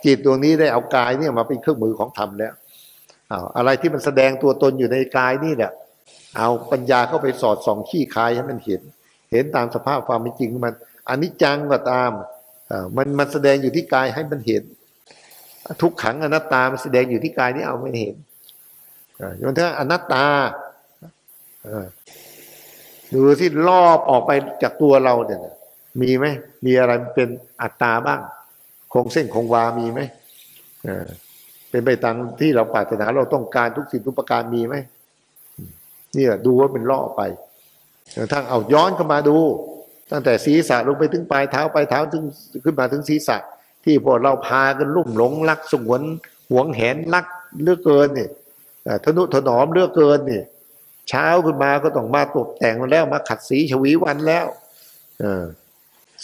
จิตดวงนี้ได้เอากายเนี่ยมาเป็นเครื่องมือของธรรมแล้วอะไรที่มันแสดงตัวตนอยู่ในกายนี่แหละเอาปัญญาเข้าไปสอดส่องขี้คายให้มันเห็นตามสภาพความเป็นจริงมันอนิจจังก็ตามมันแสดงอยู่ที่กายให้มันเห็นทุกขังอนัตตามันแสดงอยู่ที่กายนี้เอาไม่เห็นย้อนถ้าอนัตตาดูที่รอบออกไปจากตัวเราเนี่ยมีไหมมีอะไรเป็นอัตตาบ้างคงเส้นคงวามีไหมเป็นไปตามที่เราปรารถนาเราต้องการทุกสิ่งทุกประการมีไหมนี่แหละดูว่าเป็นล่อไปทั้งเอาย้อนเข้ามาดูตั้งแต่ศีรษะลงไปถึงปลายเท้าปลายเท้าถึงขึ้นมาถึงศีรษะที่พวกเราพากันลุ่มหลงรักสงวนหวงแหนรักเลือกเกินนี่ทนุถนอมเลือกเกินนี่เช้าขึ้นมาก็ต้องมาตกแต่งแล้วมาขัดสีชวีวันแล้ว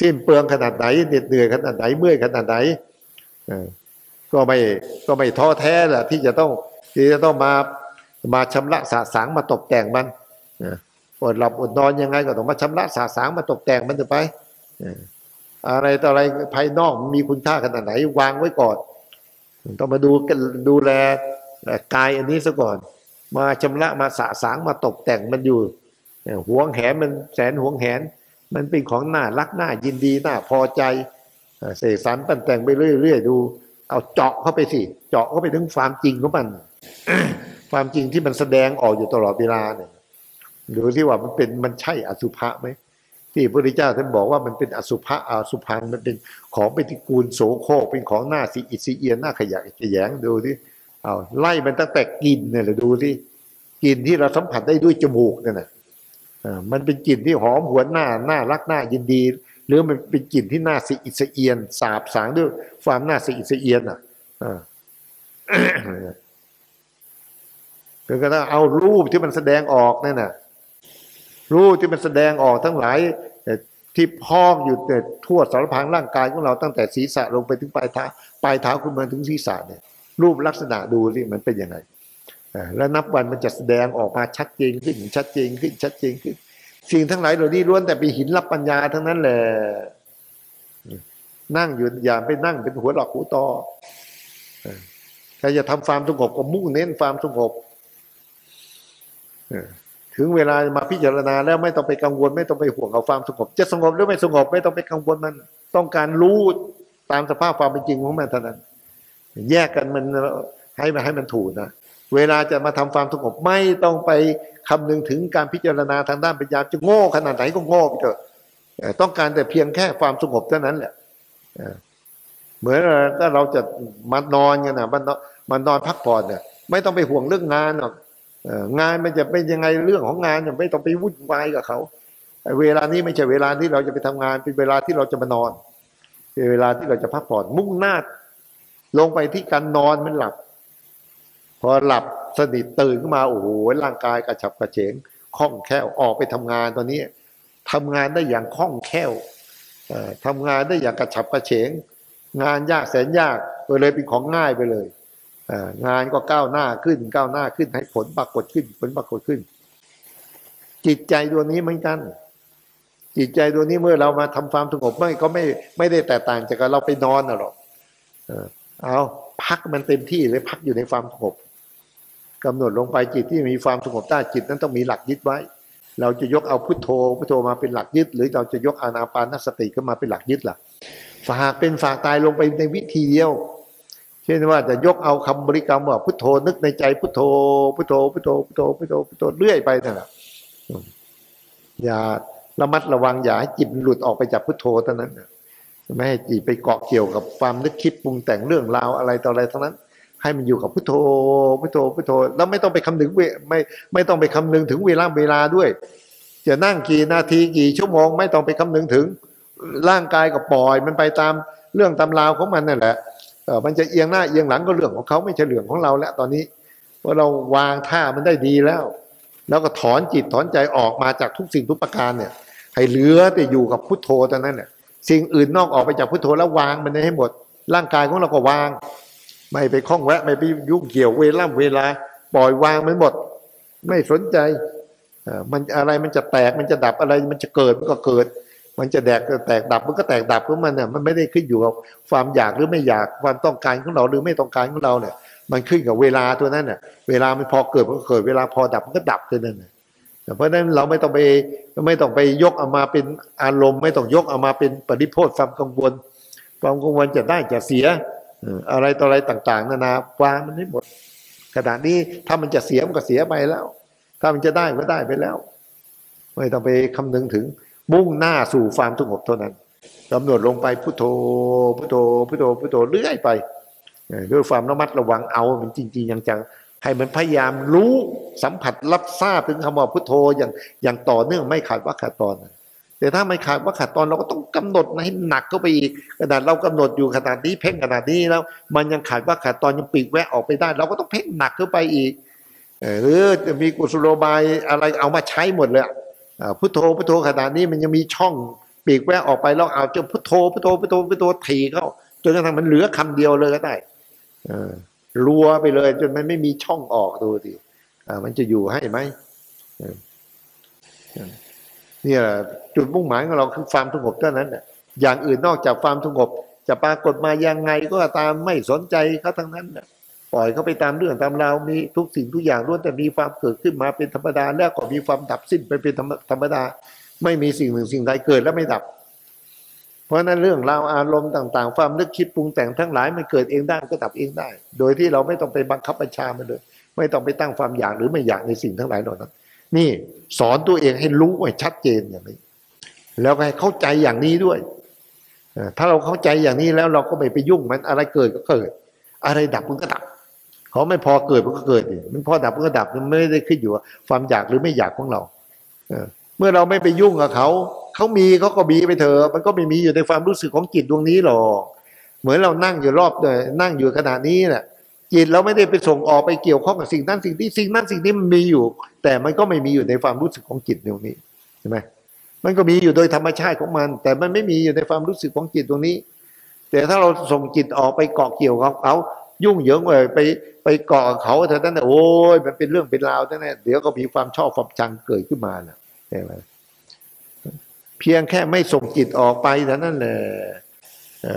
สิ้นเปลืองขนาดไหนเหน็ดเหนื่อยขนาดไหนเมื่อยขนาดไหนก็ไม่ท้อแท้แหละที่จะต้องมาชำระสะสางมาตกแต่งมันอดหลับอดนอนยังไงก็ต้องมาชำระสะสางมาตกแต่งมันไปอะไรต่ออะไรภายนอกมีคุณค่าขนาดไหนวางไว้ก่อนต้องมาดูแลกายอันนี้ซะก่อนมาชำระมาสะสางมาตกแต่งมันอยู่หวงแหนมันแสนหวงแหนมันเป็นของน่ารักน่ายินดีน่าพอใจเสกสรรปั้นแต่งไปเรื่อยๆดูเอาเจาะเข้าไปสิเจาะเข้าไปถึงความจริงของมัน ความจริงที่มันแสดงออกอยู่ตลอดเวลาเนี่ยดูที่ว่ามันใช่อสุภะไหมที่พระพุทธเจ้าท่านบอกว่ามันเป็นอสุภะอสุภังมันเป็นของปฏิกูลโสโครกเป็นของหน้าสีอิสีเอียนหน้าขยะขยงดูที่เอาไล่มันตั้งแต่กลิ่นเนี่ยเราดูที่กลิ่นที่เราสัมผัสได้ด้วยจมูกเนี่ยนะมันเป็นกลิ่นที่หอมหวนหน้ารักหน้ายินดีหรือมันเป็นกลิ่นที่หน้าสีอิสีเอียนสาบสางด้วยความหน้าสีอิสีเอียนอ่ะคือก็ต้องเอารูปที่มันแสดงออกนั่นน่ะรูปที่มันแสดงออกทั้งหลายที่พอกอยู่ทั่วสารพังร่างกายของเราตั้งแต่ศีรษะลงไปถึงปลายเท้าขึ้นมาถึงศีรษะเนี่ยรูปลักษณะดูสิมันเป็นยังไงแล้วนับวันมันจะแสดงออกมาชัดเจนขึ้นชัดเจนขึ้นสิ่งทั้งหลายเหล่านี้ล้วนแต่เป็นหินรับปัญญาทั้งนั้นแหละนั่งอยู่อย่าไปนั่งเป็นหัวหลอกหัวตอใครจะทำความสงบก็มุ่งเน้นความสงบถึงเวลามาพิจารณาแล้วไม่ต้องไปกังวลไม่ต้องไปห่วงกับความสงบจะสงบหรือไม่สงบไม่ต้องไปกังวลมันต้องการรู้ตามสภาพความเป็นจริงของมันเท่านั้นแยกกันมันให้มันถูกนะเวลาจะมาทำความสงบไม่ต้องไปคำนึงถึงการพิจารณาทางด้านปัญญาจะโง่ขนาดไหนก็โง่ไปเถอะต้องการแต่เพียงแค่ความสงบเท่านั้นแหละเหมือนถ้าเราจะมานอนกันนะมานอนพักผ่อนเนี่ยไม่ต้องไปห่วงเรื่องงานหรอกงานมันจะเป็นยังไงเรื่องของงานเนี่ยไม่ต้องไปวุ่นวายกับเขา เวลานี้ไม่ใช่เวลาที่เราจะไปทำงานเป็นเวลาที่เราจะมานอนเป็นเวลาที่เราจะพักผ่อนมุ่งหน้าลงไปที่การนอนมันหลับพอหลับสนิทตื่นขึ้นมาโอ้โหร่างกายกระฉับกระเฉงคล่องแคล่วออกไปทำงานตอนนี้ทำงานได้อย่างคล่องแคล่วทำงานได้อย่างกระฉับกระเฉงงานยากแสนยากเลยเป็นของง่ายไปเลยงานก็ก้าวหน้าขึ้นก้าวหน้าขึ้นให้ผลปรากฏขึ้นผลปรากฏขึ้นจิตใจดวงนี้เหมือนกันจิตใจดวงนี้เมื่อเรามาทำความสงบไม่ก็ไม่ได้แตกต่างจากเราไปนอนหรอกเอาพักมันเต็มที่เลยพักอยู่ในความสงบกำหนดลงไปจิตที่มีความสงบใต้จิตนั้นต้องมีหลักยึดไว้เราจะยกเอาพุทโธพุทโธมาเป็นหลักยึดหรือเราจะยกอานาปานสติก็มาเป็นหลักยึดล่ะฝากเป็นฝากตายลงไปในวิธีเดียวเช่นว่าจะยกเอาคำบริกรรมว่าพุทโธนึกในใจพุทโธพุทโธพุทโธพุทโธพุทโธพุทโธเรื่อยไปนั่นแหละอย่าระมัดระวังอย่าให้จิตหลุดออกไปจากพุทโธเท่านั้นไม่ให้จิตไปเกาะเกี่ยวกับความนึกคิดปรุงแต่งเรื่องราวอะไรต่ออะไรทั้งนั้นให้มันอยู่กับพุทโธพุทโธพุทโธแล้วไม่ต้องไปคำนึงไม่ต้องไปคำนึงถึงเวลาด้วยจะนั่งกี่นาทีกี่ชั่วโมงไม่ต้องไปคำนึงถึงร่างกายก็ปล่อยมันไปตามเรื่องตามราวของมันนั่นแหละมันจะเอียงหน้าเอียงหลังก็เรื่องของเขาไม่ใช่เรื่องของเราแล้วตอนนี้เพราะเราวางท่ามันได้ดีแล้วแล้วก็ถอนจิตถอนใจออกมาจากทุกสิ่งทุกประการเนี่ยให้เหลือแต่อยู่กับพุทโธตอนนั้นเนี่ยสิ่งอื่นนอกออกไปจากพุทโธแล้ววางมันให้หมดร่างกายของเราก็วางไม่ไปคล้องแวะไม่ไปยุ่งเกี่ยวเวลาปล่อยวางมันหมดไม่สนใจมันอะไรมันจะแตกมันจะดับอะไรมันจะเกิดมันก็เกิดมันจะแตกแตกดับมันก็แตกดับเพราะมันเนี่ยมันไม่ได้ขึ้นอยู่กับความอยากหรือไม่อยากความต้องการของเราหรือไม่ต้องการของเราเนี่ยมันขึ้นกับเวลาตัวนั้นเนี่ยเวลามันพอเกิดมันก็เกิดเวลาพอดับมันก็ดับตัวนั้นเนี่ยเพราะฉะนั้นเราไม่ต้องไปยกเอามาเป็นอารมณ์ไม่ต้องยกเอามาเป็นปฏิโภคความกังวลจะได้จะเสียอะไรต่ออะไรต่างๆนานาวางมันได้หมดขณะนี้ถ้ามันจะเสียมันก็เสียไปแล้วถ้ามันจะได้ก็ได้ไปแล้วไม่ต้องไปคำนึงถึงมุ่งหน้าสู่ความสงบเท่านั้นกำหนดลงไปพุทโธพุทโธพุทโธพุทโธเรื่อยไปด้วยความระมัดระวังเอามันจริงๆอย่างจังให้มันพยายามรู้สัมผัสรับทราบถึงคำว่าพุทโธอย่างต่อเนื่องไม่ขาดวรรคขาดตอนแต่ถ้าไม่ขาดวรรคขาดตอนเราก็ต้องกำหนดให้หนักเข้าไปอีกขนาดเรากำหนดอยู่ขนาดนี้เพ่งขนาดนี้แล้วมันยังขาดวรรคขาดตอนยังปีกแวะออกไปได้เราก็ต้องเพ่งหนักเข้าไปอีกหรือมีกุศโลบายอะไรเอามาใช้หมดเลยพุทโธพุทโธขนาดนี้มันยังมีช่องปีกแวะออกไปเราเอาจนพุทโธพุทโธพุทโธพุทโธถี่เข้าจนกระทั่งมันเหลือคำเดียวเลยก็ได้รัวไปเลยจนมันไม่มีช่องออกดูสิมันจะอยู่ให้ไหมนี่แหละจุดมุ่งหมายของเราคือความสงบเท่านั้นน่ะอย่างอื่นนอกจากความสงบจะปรากฏมายังไงก็ตามไม่สนใจเขาทั้งนั้นน่ะปล่อยเขาไปตามเรื่องตามราวมีทุกสิ่งทุกอย่างล้วนแต่มีความเกิดขึ้นมาเป็นธรรมดาแล้วก็มีความดับสิ้นไปเป็นธรรมดาไม่มีสิ่งหนึ่งสิ่งใดเกิดแล้วไม่ดับเพราะนั้นเรื่องราวอารมณ์ต่างๆความนึกคิดปรุงแต่งทั้งหลายมันเกิดเองได้ก็ดับเองได้โดยที่เราไม่ต้องไปบังคับบัญชามันเลยไม่ต้องไปตั้งความอยากหรือไม่อยากในสิ่งทั้งหลายเหล่านั้นนี่สอนตัวเองให้รู้ให้ชัดเจนอย่างนี้แล้วให้เข้าใจอย่างนี้ด้วยถ้าเราเข้าใจอย่างนี้แล้วเราก็ไม่ไปยุ่งมันอะไรเกิดก็เกิดอะไรดับมันก็ดับเขาไม่พอเกิดมันก็เกิดมันพอดับมันก็ดับมันไม่ได้ขึ้นอยู่ความอยากหรือไม่อยากของเราเมื่อเราไม่ไปยุ่งกับเขามีเขาก็มีไปเถอะมันก็ไม่มีอยู่ในความรู้สึกของจิตดวงนี้หรอกเหมือนเรานั่งอยู่รอบเนี่ยนั่งอยู่ขณะนี้แหละจิตเราไม่ได้ไปส่งออกไปเกี่ยวข้องกับสิ่งนั้นสิ่งนี้มันมีอยู่แต่มันก็ไม่มีอยู่ในความรู้สึกของจิตดวงนี้ใช่ไหมมันก็มีอยู่โดยธรรมชาติของมันแต่มันไม่มีอยู่ในความรู้สึกของจิตดวงนี้แต่ถ้าเราส่งจิตออกไปเกาะเกี่ยวกับเขายุ่งเหยิงเลยไปเกาะเขาเท่านั้นแต่โอ้ยมันเป็นเรื่องเป็นราวนั่นแหละเดี๋ยวก็มีความชอบความชังเกิดขึ้นมาน่ะใช่ไหมเพียงแค่ไม่ส่งจิตออกไปเท่านั้นแหละ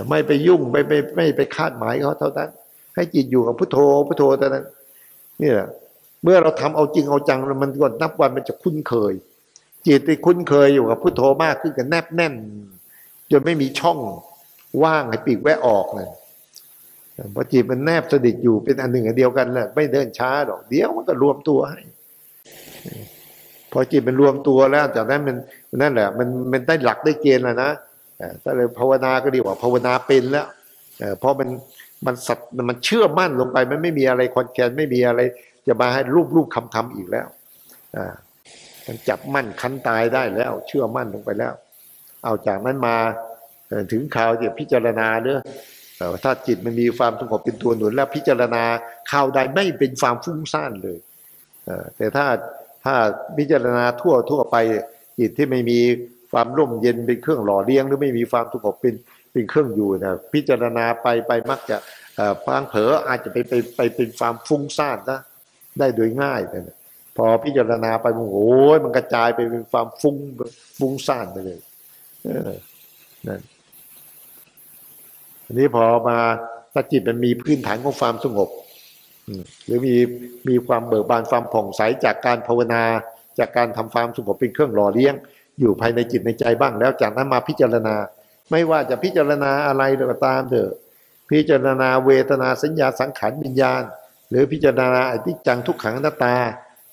ไม่ไปยุ่งไม่ไปคาดหมายเขาเท่านั้นให้จิตอยู่กับพุทโธพุทโธเท่านั้นนี่แหละเมื่อเราทำเอาจริงเอาจังมันก็นับวันมันจะคุ้นเคยจิตที่คุ้นเคยอยู่กับพุทโธมากขึ้นกันแนบแน่นจนไม่มีช่องว่างให้ปีกแวะออกเลยพอจิตมันแนบสนิทอยู่เป็นอันหนึ่งอันเดียวกันแหละไม่เดินช้าหรอกเดี๋ยวมันก็รวมตัวให้พอจิตมันรวมตัวแล้วจากนั้นมันนั่นแหละมันได้หลักได้เกณฑ์แล้วนะก็เลยภาวนาก็ดีกว่าภาวนาเป็นแล้วเพราะมันสัตย์มันเชื่อมั่นลงไปมันไม่มีอะไรคอนแคนไม่มีอะไรจะมาให้รูปคำอีกแล้ว มันจับมั่นคั้นตายได้แล้วเชื่อมั่นลงไปแล้วเอาจากนั้นมาถึงข่าวจะพิจารณาเนอะถ้าจิตมันมีความสงบเป็นตัวหนุนแล้วพิจารณาข่าวใดไม่เป็นความฟุ้งซ่านเลยแต่ถ้าพิจารณาทั่วไปจิตที่ไม่มีความร่มเย็นเป็นเครื่องหล่อเลี้ยงหรือไม่มีความสงบเป็นเครื่องอยู่นะพิจารณาไปมักจะพลังเผลออาจจะไปเป็นความฟุ้งซ่านนะได้โดยง่ายนะพอพิจารณาไปโอ้ยมันกระจายไปเป็นความฟุ้งซ่านไปเลยนั่นอันนี้พอมาถ้าจิตมันมีพื้นฐานของความสงบหรือมีความเบิกบานความผ่องใสจากการภาวนาจากการทำความสงบเป็นเครื่องหล่อเลี้ยงอยู่ภายในจิตในใจบ้างแล้วจากนั้นมาพิจารณาไม่ว่าจะพิจารณาอะไรก็ตามเถอะพิจารณาเวทนาสัญญาสังขารวิญญาณหรือพิจารณาอนิจจังทุกขังอนัตตา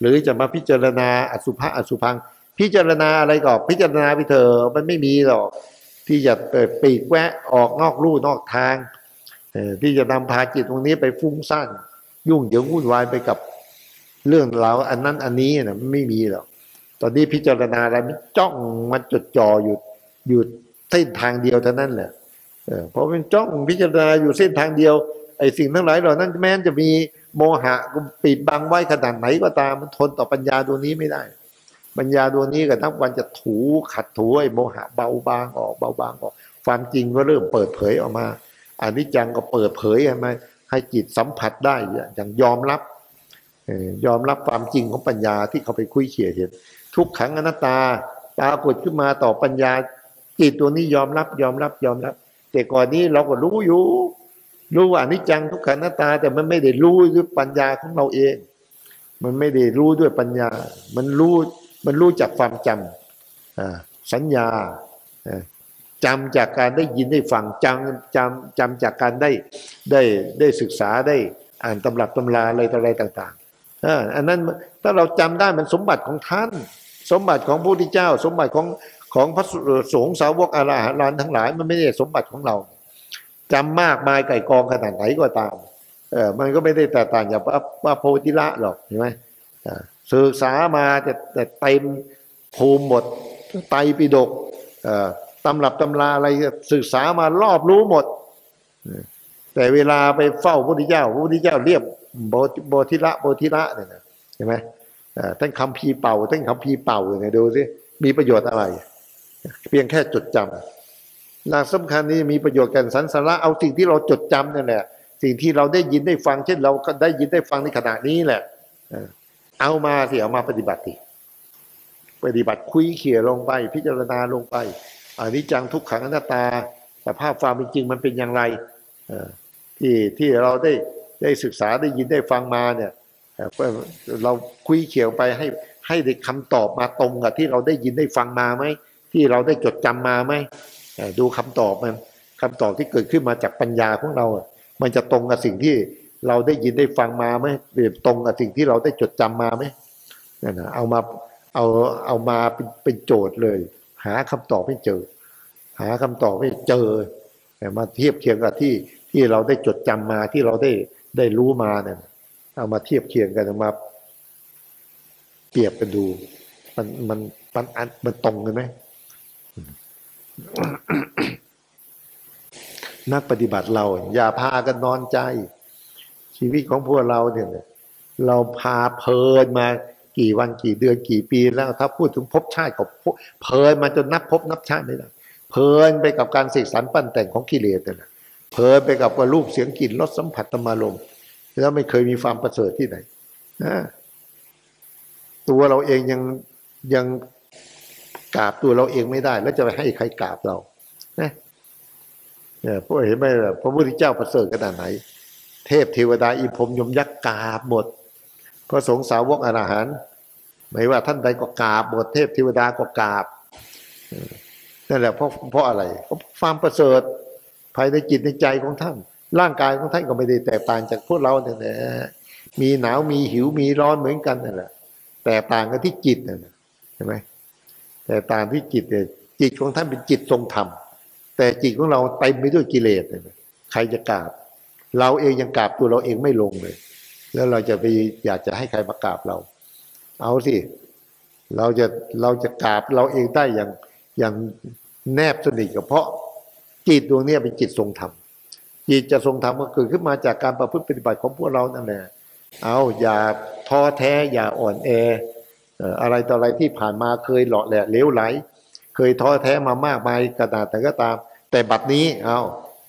หรือจะมาพิจารณาอสุภะอสุภังพิจารณาอะไรก็พิจารณาไปเถอะมันไม่มีหรอกที่จะปีกแวะออกนอกลู่นอกทางที่จะนำพาจิตตรงนี้ไปฟุ้งซ่านยุ่งเหยิงวุ่นวายไปกับเรื่องราวอันนั้นอันนี้นะไม่มีหรอกตอนนี้พิจารณาอะไรมันจ้องมันจดจ่ออยู่เส้นทางเดียวเท่านั้นแหละเพราะเป็นจ้องพิจารณาอยู่เส้นทางเดียวไอ้สิ่งทั้งหลายเหล่านั้นแม้จะมีโมหะปิดบังไว้ขนาดไหนก็ตามมันทนต่อปัญญาดวงนี้ไม่ได้ปัญญาดวงนี้ก็ทั้งวันจะถูขัดถูไอ้โมหะเบาบางออกเบาบางออกความจริงก็เริ่มเปิดเผยออกมาอนิจจังก็เปิดเผยออกมาให้จิตสัมผัสได้อย่างยอมรับความจริงของปัญญาที่เขาไปคุยเขี่ยเห็นทุกขังอนัตตาปรากฏขึ้นมาต่อปัญญาจิตตัวนี้ยอมรับแต่ก่อนนี้เราก็รู้อยู่รู้ว่าอนิจจังทุกขังอนัตตาแต่มันไม่ได้รู้ด้วยปัญญาของเราเองมันไม่ได้รู้ด้วยปัญญามันรู้จากความจำสัญญาจำจากการได้ยินได้ฟังจำจากการได้ศึกษาได้อ่านตำรับตำราอะไรต่างๆอันนั้นถ้าเราจำได้มันสมบัติของท่านสมบัติของพระพุทธเจ้าสมบัติของพระสงฆ์สาวกอรหันต์ทั้งหลายมันไม่ได้สมบัติของเราจำมากมายไก่กองขนาดไหนก็ตามมันก็ไม่ได้แตกต่างจากว่าโพธิละหรอกเห็นไหมศึกษามาแต่เต็มภูมิหมดไตรปิฎกตำรับตำราอะไรศึกษามารอบรู้หมดแต่เวลาไปเฝ้าพระพุทธเจ้าพระพุทธเจ้าเรียบโพธิละเนี่ยนะเห็นไหมท่านคำพีเป่าท่านคำพีเป่าเนี่ยดูสิมีประโยชน์อะไรเพียงแค่จดจำหลักสำคัญนี้มีประโยชน์กันสันสาระเอาสิ่งที่เราจดจำนี่แหละสิ่งที่เราได้ยินได้ฟังเช่นเราก็ได้ยินได้ฟังในขณะนี้แหละเอามาสิเอามาปฏิบัติดิปฏิบัติคุยเขี่ยลงไปพิจารณาลงไปอนิจจังทุกขังอนัตตาแต่ภาพความเป็นจริงมันเป็นอย่างไรที่เราได้ศึกษาได้ยินได้ฟังมาเนี่ยเราคุยเขี่ยไปให้ได้คำตอบมาตรงกับที่เราได้ยินได้ฟังมาไหมที่เราได้จดจำมาไหมดูคำตอบมันคำตอบที่เกิดขึ้นมาจากปัญญาของเรามันจะตรงกับสิ่งที่เราได้ยินได้ฟังมาไหมตรงกับสิ่งที่เราได้จดจำมาไหมนั่นนะเอามาเป็นโจทย์เลยหาคำตอบไม่เจอหาคำตอบไม่เจอมาเทียบเคียงกับที่เราได้จดจำมาที่เราได้รู้มาเนี่ยเอามาเทียบเคียงกันมาเปรียบกันดูมันตรงกันไหมนักปฏิบัติเราอย่าพากันนอนใจชีวิตของพวกเราเนี่ยเราพาเพลินมากี่วันกี่เดือนกี่ปีแล้วถ้าพูดถึงภพชาติก็เพลินมาจนนับภพนับชาติไม่ได้เพลินไปกับการเสกสรรปั้นแต่งของกิเลสเนี่ยเพลินไปกับว่ารูปเสียงกลิ่นรสสัมผัสธรรมารมณ์แล้วไม่เคยมีความประเสริฐที่ไหนตัวเราเองยังกราบตัวเราเองไม่ได้แล้วจะไปให้ใครกราบเรานะพวกเห็นไหมพระพุทธเจ้าประเสริฐขนาดไหนเทพเทวดาอิพรหมยมยักษ์กราบหมดพระสงฆ์สาวกอรหันต์ไม่ว่าท่านใดก็กราบหมดเทพเทวดาก็กราบนั่นแหละเพราะอะไรความประเสริฐภายในจิตในใจของท่านร่างกายของท่านก็ไม่ได้แตกต่างจากพวกเราเนี่ยนะมีหนาวมีหิวมีร้อนเหมือนกันนั่นแหละแต่ต่างกันที่จิตนั่นใช่ไหมแต่ต่างที่จิตเนี่ยจิตของท่านเป็นจิตทรงธรรมแต่จิตของเราเต็มไปด้วยกิเลสเนี่ยใครจะกราบเราเองยังกราบตัวเราเองไม่ลงเลยแล้วเราจะไปอยากจะให้ใครมากราบเราเอาสิ เราจะกราบเราเองได้อย่างแนบสนิทกับเพราะจิตดวงนี้เป็นจิตทรงธรรมจิตจะทรงธรรมก็เกิดขึ้นมาจากการประพฤติปฏิบัติของพวกเรานั่นแหละเอาอย่าท้อแท้อย่าอ่อนแออะไรต่ออะไรที่ผ่านมาเคยหล่อแหละเลวไหลเคยท้อแท้มามากมายกระดาษแต่ก็ตามแต่บัดนี้เอา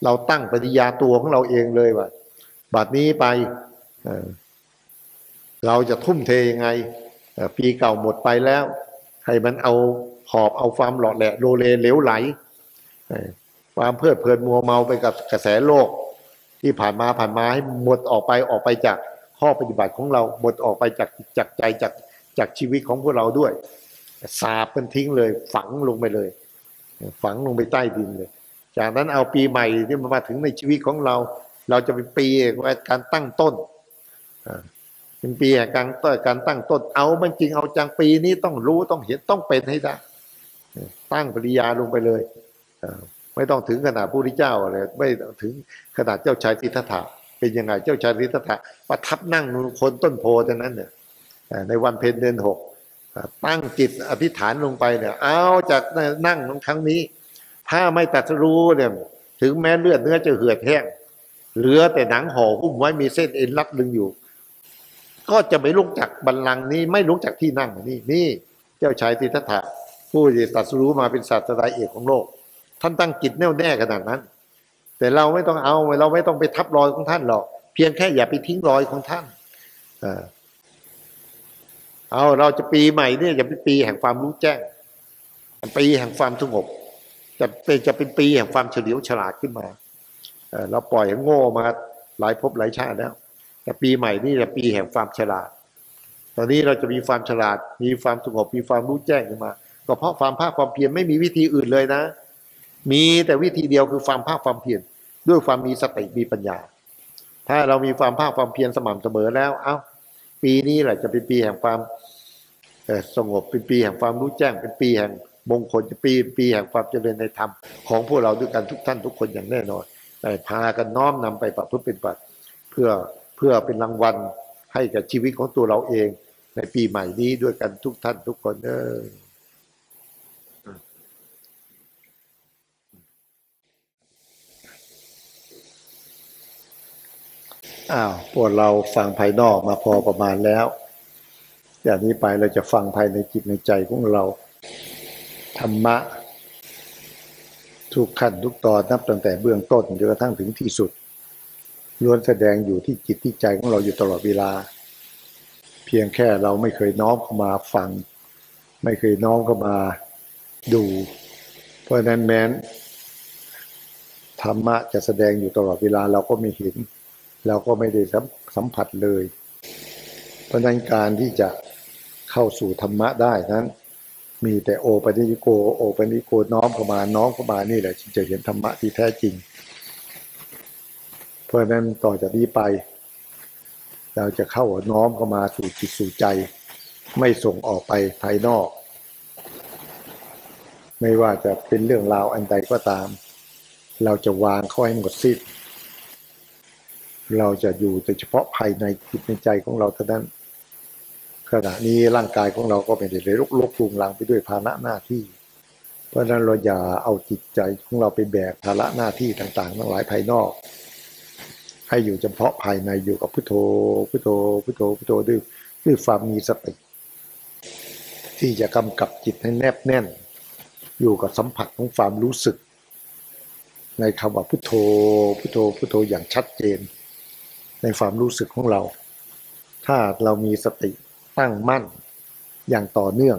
เราตั้งปฏิญาตัวของเราเองเลยว่าบัดนี้ไปเราจะทุ่มเทยังไงปีเก่าหมดไปแล้วให้มันเอาหอบเอาความหล่อแหละโลเลเหลวไหลความเพลิดเพลินมัวเมาไปกับกระแสโลกที่ผ่านมาให้หมดออกไปจากข้อปฏิบัติของเราหมดออกไปจากใจจากชีวิตของพวกเราด้วยสาบมันทิ้งเลยฝังลงไปเลยฝังลงไปใต้ดินเลยจากนั้นเอาปีใหม่ที่มาถึงในชีวิตของเราเราจะเป็นปีแห่งการตั้งต้นเป็นปีแห่งการตั้งต้นเอามันจริงเอาจังปีนี้ต้องรู้ต้องเห็นต้องเป็นให้ได้ตั้งปริยาลงไปเลยไม่ต้องถึงขนาดพระพุทธเจ้าอะไรไม่ถึงขนาดเจ้าชายสิทธัตถะเป็นยังไงเจ้าชายสิทธัตถะประทับนั่งคนต้นโพเท่านั้นเนี่ยในวันเพ็ญเดือนหกตั้งจิตอธิษฐานลงไปเนี่ยเอาจากนั่งครั้งนี้ถ้าไม่ตรัสรู้เนี่ยถึงแม้เลือดเนื้อจะเหือดแห้งเหลือแต่หนังห่อหุ้มไว้มีเส้นเอ็นรัดลึงอยู่ก็จะไม่ลุกจากบัลลังก์นี้ไม่ลุกจากที่นั่งนี่เจ้าชายสิทธัตถะผู้ที่ตรัสรู้มาเป็นศาสดาเอกของโลกท่านตั้งจิตแน่วแน่ขนาดนั้นแต่เราไม่ต้องเอาเราไม่ต้องไปทับรอยของท่านหรอกเพียงแค่อย่าไปทิ้งรอยของท่านเอาเราจะปีใหม่เนี่ยจะเป็นปีแห่งความรู้แจ้งปีแห่งความสงบจะเป็นปีแห่งความเฉลียวฉลาดขึ้นมาเราปล่อยให้โง่มาหลายภพหลายชาติแล้วแต่ปีใหม่นี่จะปีแห่งความฉลาดตอนนี้เราจะมีความฉลาดมีความสงบมีความรู้แจ้งขึ้นมาก็เพราะความภาคความเพียรไม่มีวิธีอื่นเลยนะมีแต่วิธีเดียวคือความภาคความเพียรด้วยความมีสติมีปัญญาถ้าเรามีความภาคความเพียรสม่ำเสมอแล้วเอ้าปีนี้แหละจะเป็นปีแห่งความสงบเป็นปีแห่งความรู้แจ้งเป็นปีแห่งมงคลจะปีแห่งความเจริญในธรรมของพวกเราด้วยกันทุกท่านทุกคนอย่างแน่นอนได้พากันน้อมนำไปประพฤติปฏิบัติเพื่อเป็นรางวัลให้กับชีวิตของตัวเราเองในปีใหม่นี้ด้วยกันทุกท่านทุกคนเด้อพวกเราฟังภายนอกมาพอประมาณแล้วอย่างนี้ไปเราจะฟังภายในจิตในใจของเราธรรมะทุกขั้นทุกตอนนับตั้งแต่เบื้องต้นจนกระทั่งถึงที่สุดล้วนแสดงอยู่ที่จิตที่ใจของเราอยู่ตลอดเวลาเพียงแค่เราไม่เคยน้อมเข้ามาฟังไม่เคยน้อมเข้ามาดูเพราะฉะนั้นแม้นธรรมะจะแสดงอยู่ตลอดเวลาเราก็ไม่เห็นเราก็ไม่ได้สัมผัสเลยเพราะนั้นการที่จะเข้าสู่ธรรมะได้นั้นมีแต่โอปนิโกน้อมเข้ามานี่แหละจึงจะเห็นธรรมะที่แท้จริงเพราะฉะนั้นต่อจากนี้ไปเราจะเข้าน้อมเข้ามาสู่จิตสู่ใจไม่ส่งออกไปภายนอกไม่ว่าจะเป็นเรื่องราวอันใดก็ตามเราจะวางเข้าให้หมดสิ้นเราจะอยู่แต่เฉพาะภายในจิตในใจของเราเท่านั้นขณะนี้ร่างกายของเราก็เป็นเด็กเลยลุกๆคลุมลังไปด้วยภาระหน้าที่เพราะฉะนั้นเราอย่าเอาจิตใจของเราไปแบกภาระหน้าที่ต่างๆทั้งหลายภายนอกให้อยู่เฉพาะภายในอยู่กับพุทโธพุทโธพุทโธพุทโธด้วยความมีสติที่จะกำกับจิตให้แนบแน่นอยู่กับสัมผัสของความรู้สึกในคำว่าพุทโธพุทโธพุทโธอย่างชัดเจนในความรู้สึกของเราถ้าเรามีสติตั้งมั่นอย่างต่อเนื่อง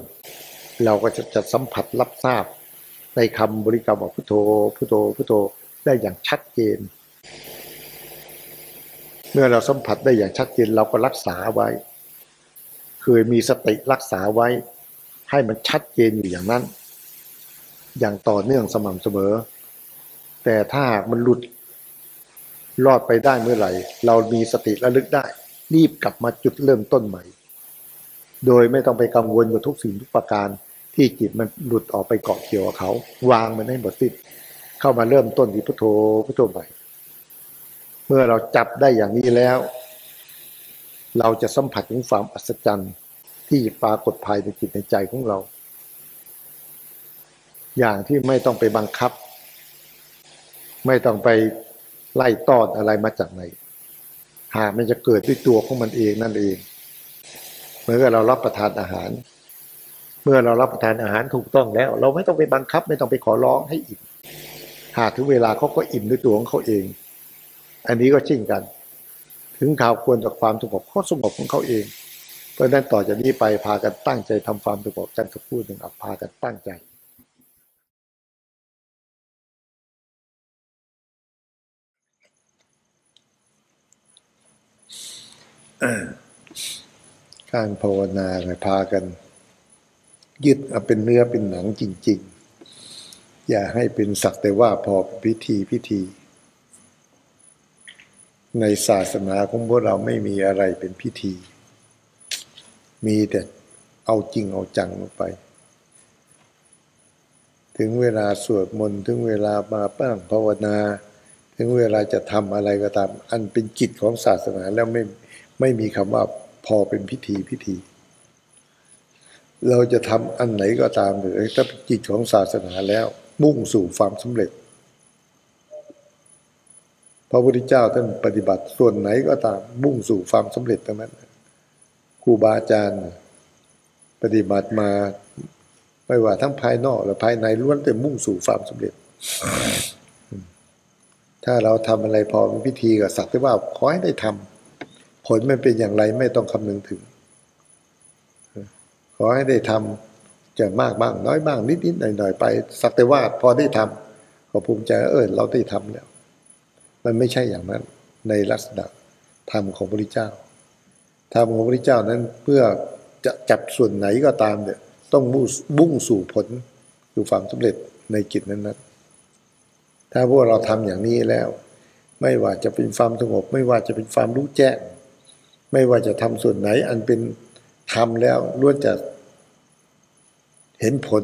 เราก็จะสัมผัสรับทราบในคำบริกรรมว่าพุทโธพุทโธพุทโธได้อย่างชัดเจนเมื่อเราสัมผัสได้อย่างชัดเจนเราก็รักษาไว้คือมีสติรักษาไว้ให้มันชัดเจนอยู่อย่างนั้นอย่างต่อเนื่องสม่ำเสมอแต่ถ้าหากมันหลุดรอดไปได้เมื่อไหร่เรามีสติระลึกได้รีบกลับมาจุดเริ่มต้นใหม่โดยไม่ต้องไปกังวลกับทุกสิ่งทุกประการที่จิตมันหลุดออกไปเกาะเกี่ยวกับเขาวางมันให้หมดสิ้นเข้ามาเริ่มต้นที่พุทโธพุทโธใหม่เมื่อเราจับได้อย่างนี้แล้วเราจะสัมผัสถึงความอัศจรรย์ ที่ปรากฏภายในจิตในใจของเราอย่างที่ไม่ต้องไปบังคับไม่ต้องไปไล่ต้อนอะไรมาจากไหนหากมันจะเกิดด้วยตัวของมันเองนั่นเองเมื่อเรารับประทานอาหารเมื่อเรารับประทานอาหารถูกต้องแล้วเราไม่ต้องไปบังคับไม่ต้องไปขอร้องให้อิ่มหากถึงเวลาเขาก็อิ่มด้วยตัวของเขาเองอันนี้ก็เช่นกันถึงข่าวควรจากความสงบข้อสงบของเขาเองเพราะนั้นต่อจากนี้ไปพากันตั้งใจทำความสงบกันสักพูดหนึ่งเอาพากันตั้งใจการภาวนาเนี่ยพากันยึดเอาเป็นเนื้อเป็นหนังจริงๆอย่าให้เป็นสักแต่ว่าพอพิธีในศาสนาของพวกเราไม่มีอะไรเป็นพิธีมีแต่เอาจริงเอาจังลงไปถึงเวลาสวดมนต์ถึงเวลามาตั้งภาวนาถึงเวลาจะทำอะไรก็ตามอันเป็นกิจของศาสนาแล้วไม่มีคำว่าพอเป็นพิธีเราจะทำอันไหนก็ตามหรือถ้าเป็นกิจของศาสนาแล้วมุ่งสู่ความสำเร็จพระพุทธเจ้าท่านปฏิบัติส่วนไหนก็ตามมุ่งสู่ความสำเร็จทั้งนั้นครูบาอาจารย์ปฏิบัติมาไม่ว่าทั้งภายนอกหรือภายในล้วนแต่มุ่งสู่ความสำเร็จถ้าเราทำอะไรพอเป็นพิธีก็สักแต่ว่าขอให้ได้ทำผลมันเป็นอย่างไรไม่ต้องคำนึงถึงขอให้ได้ทำจะมากบ้างน้อยบ้างนิดหน่อยๆไปสักแต่ว่าพอได้ทำก็ภูมิใจเราได้ทำแล้วมันไม่ใช่อย่างนั้นในลักษณะธรรมของพระพุทธเจ้าธรรมของพระพุทธเจ้านั้นเพื่อจะจับส่วนไหนก็ตามเนี่ยต้องมุ่งสู่ผลสู่ความสำเร็จในกิจนั้นถ้าพวกเราทำอย่างนี้แล้วไม่ว่าจะเป็นความสงบไม่ว่าจะเป็นความรู้แจ้งไม่ว่าจะทำส่วนไหนอันเป็นทำแล้วล้วนจะเห็นผล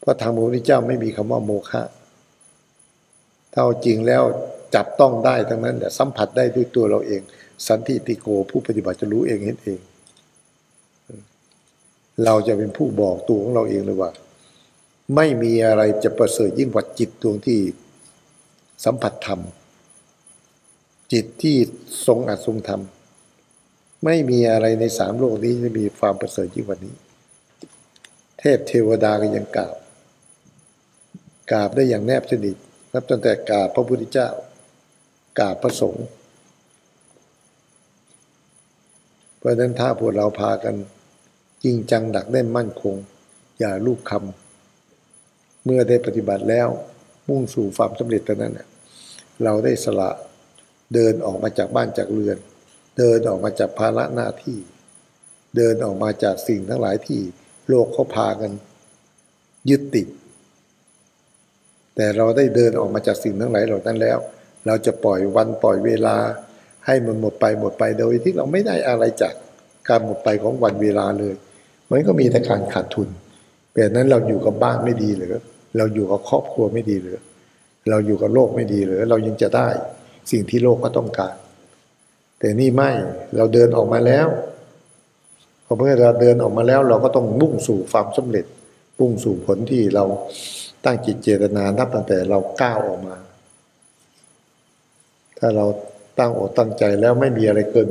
เพราะธรรมของพระพุทธเจ้าไม่มีคำว่าโมฆะถ้าจริงแล้วจับต้องได้ทั้งนั้นแต่สัมผัสได้ด้วยตัวเราเองสันทิติโกผู้ปฏิบัติจะรู้เองเห็นเองเราจะเป็นผู้บอกตัวของเราเองเลยว่าไม่มีอะไรจะประเสริฐยิ่งกว่าจิตดวงที่สัมผัสธรรมจิตที่ทรงอัดทรงธรรมไม่มีอะไรในสามโลกนี้จะมีความประเสริฐยิ่งกว่านี้เทพเทวดาก็ยังกราบได้อย่างแนบสนิทนับตั้งแต่กราบพระพุทธเจ้ากราบพระสงฆ์เพราะฉะนั้นถ้าพวกเราพากันจริงจังหนักแน่นมั่นคงอย่าลูกคำเมื่อได้ปฏิบัติแล้วมุ่งสู่ความสำเร็จเท่านั้นเราได้สละเดินออกมาจากบ้านจากเรือนเดินออกมาจากภาระหน้าที่เดินออกมาจากสิ่งทั้งหลายที่โลกเขาพากันยึดติดแต่เราได้เดินออกมาจากสิ่งทั้งหลายเหล่านั้นแล้วเราจะปล่อยวันปล่อยเวลาให้มันหมดไปโดยที่เราไม่ได้อะไรจากการหมดไปของวันเวลาเลยมันก็มีแต่การขาดทุนแบบนั้นเราอยู่กับบ้านไม่ดีหรือเราอยู่กับครอบครัวไม่ดีหรือเราอยู่กับโลกไม่ดีหรือเรายังจะได้สิ่งที่โลกก็ต้องการแต่นี่ไม่เราเดินออกมาแล้วพอเมื่อเราเดินออกมาแล้วเราก็ต้องมุ่งสู่ความสำเร็จมุ่งสู่ผลที่เราตั้งจิตเจตนานับตั้งแต่เราก้าวออกมาถ้าเราตั้งอกตั้งใจแล้วไม่มีอะไรเกิน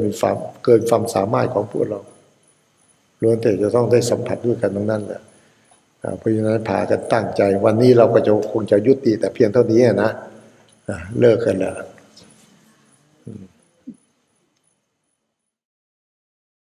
ความสามารถของพวกเราล้วนแต่จะต้องได้สัมผัสด้วยกันตรงนั้นแหละเพราะฉะนั้นพากันตั้งใจวันนี้เราก็จะคงจะยุติแต่เพียงเท่านี้นะเลิกกันแล้ว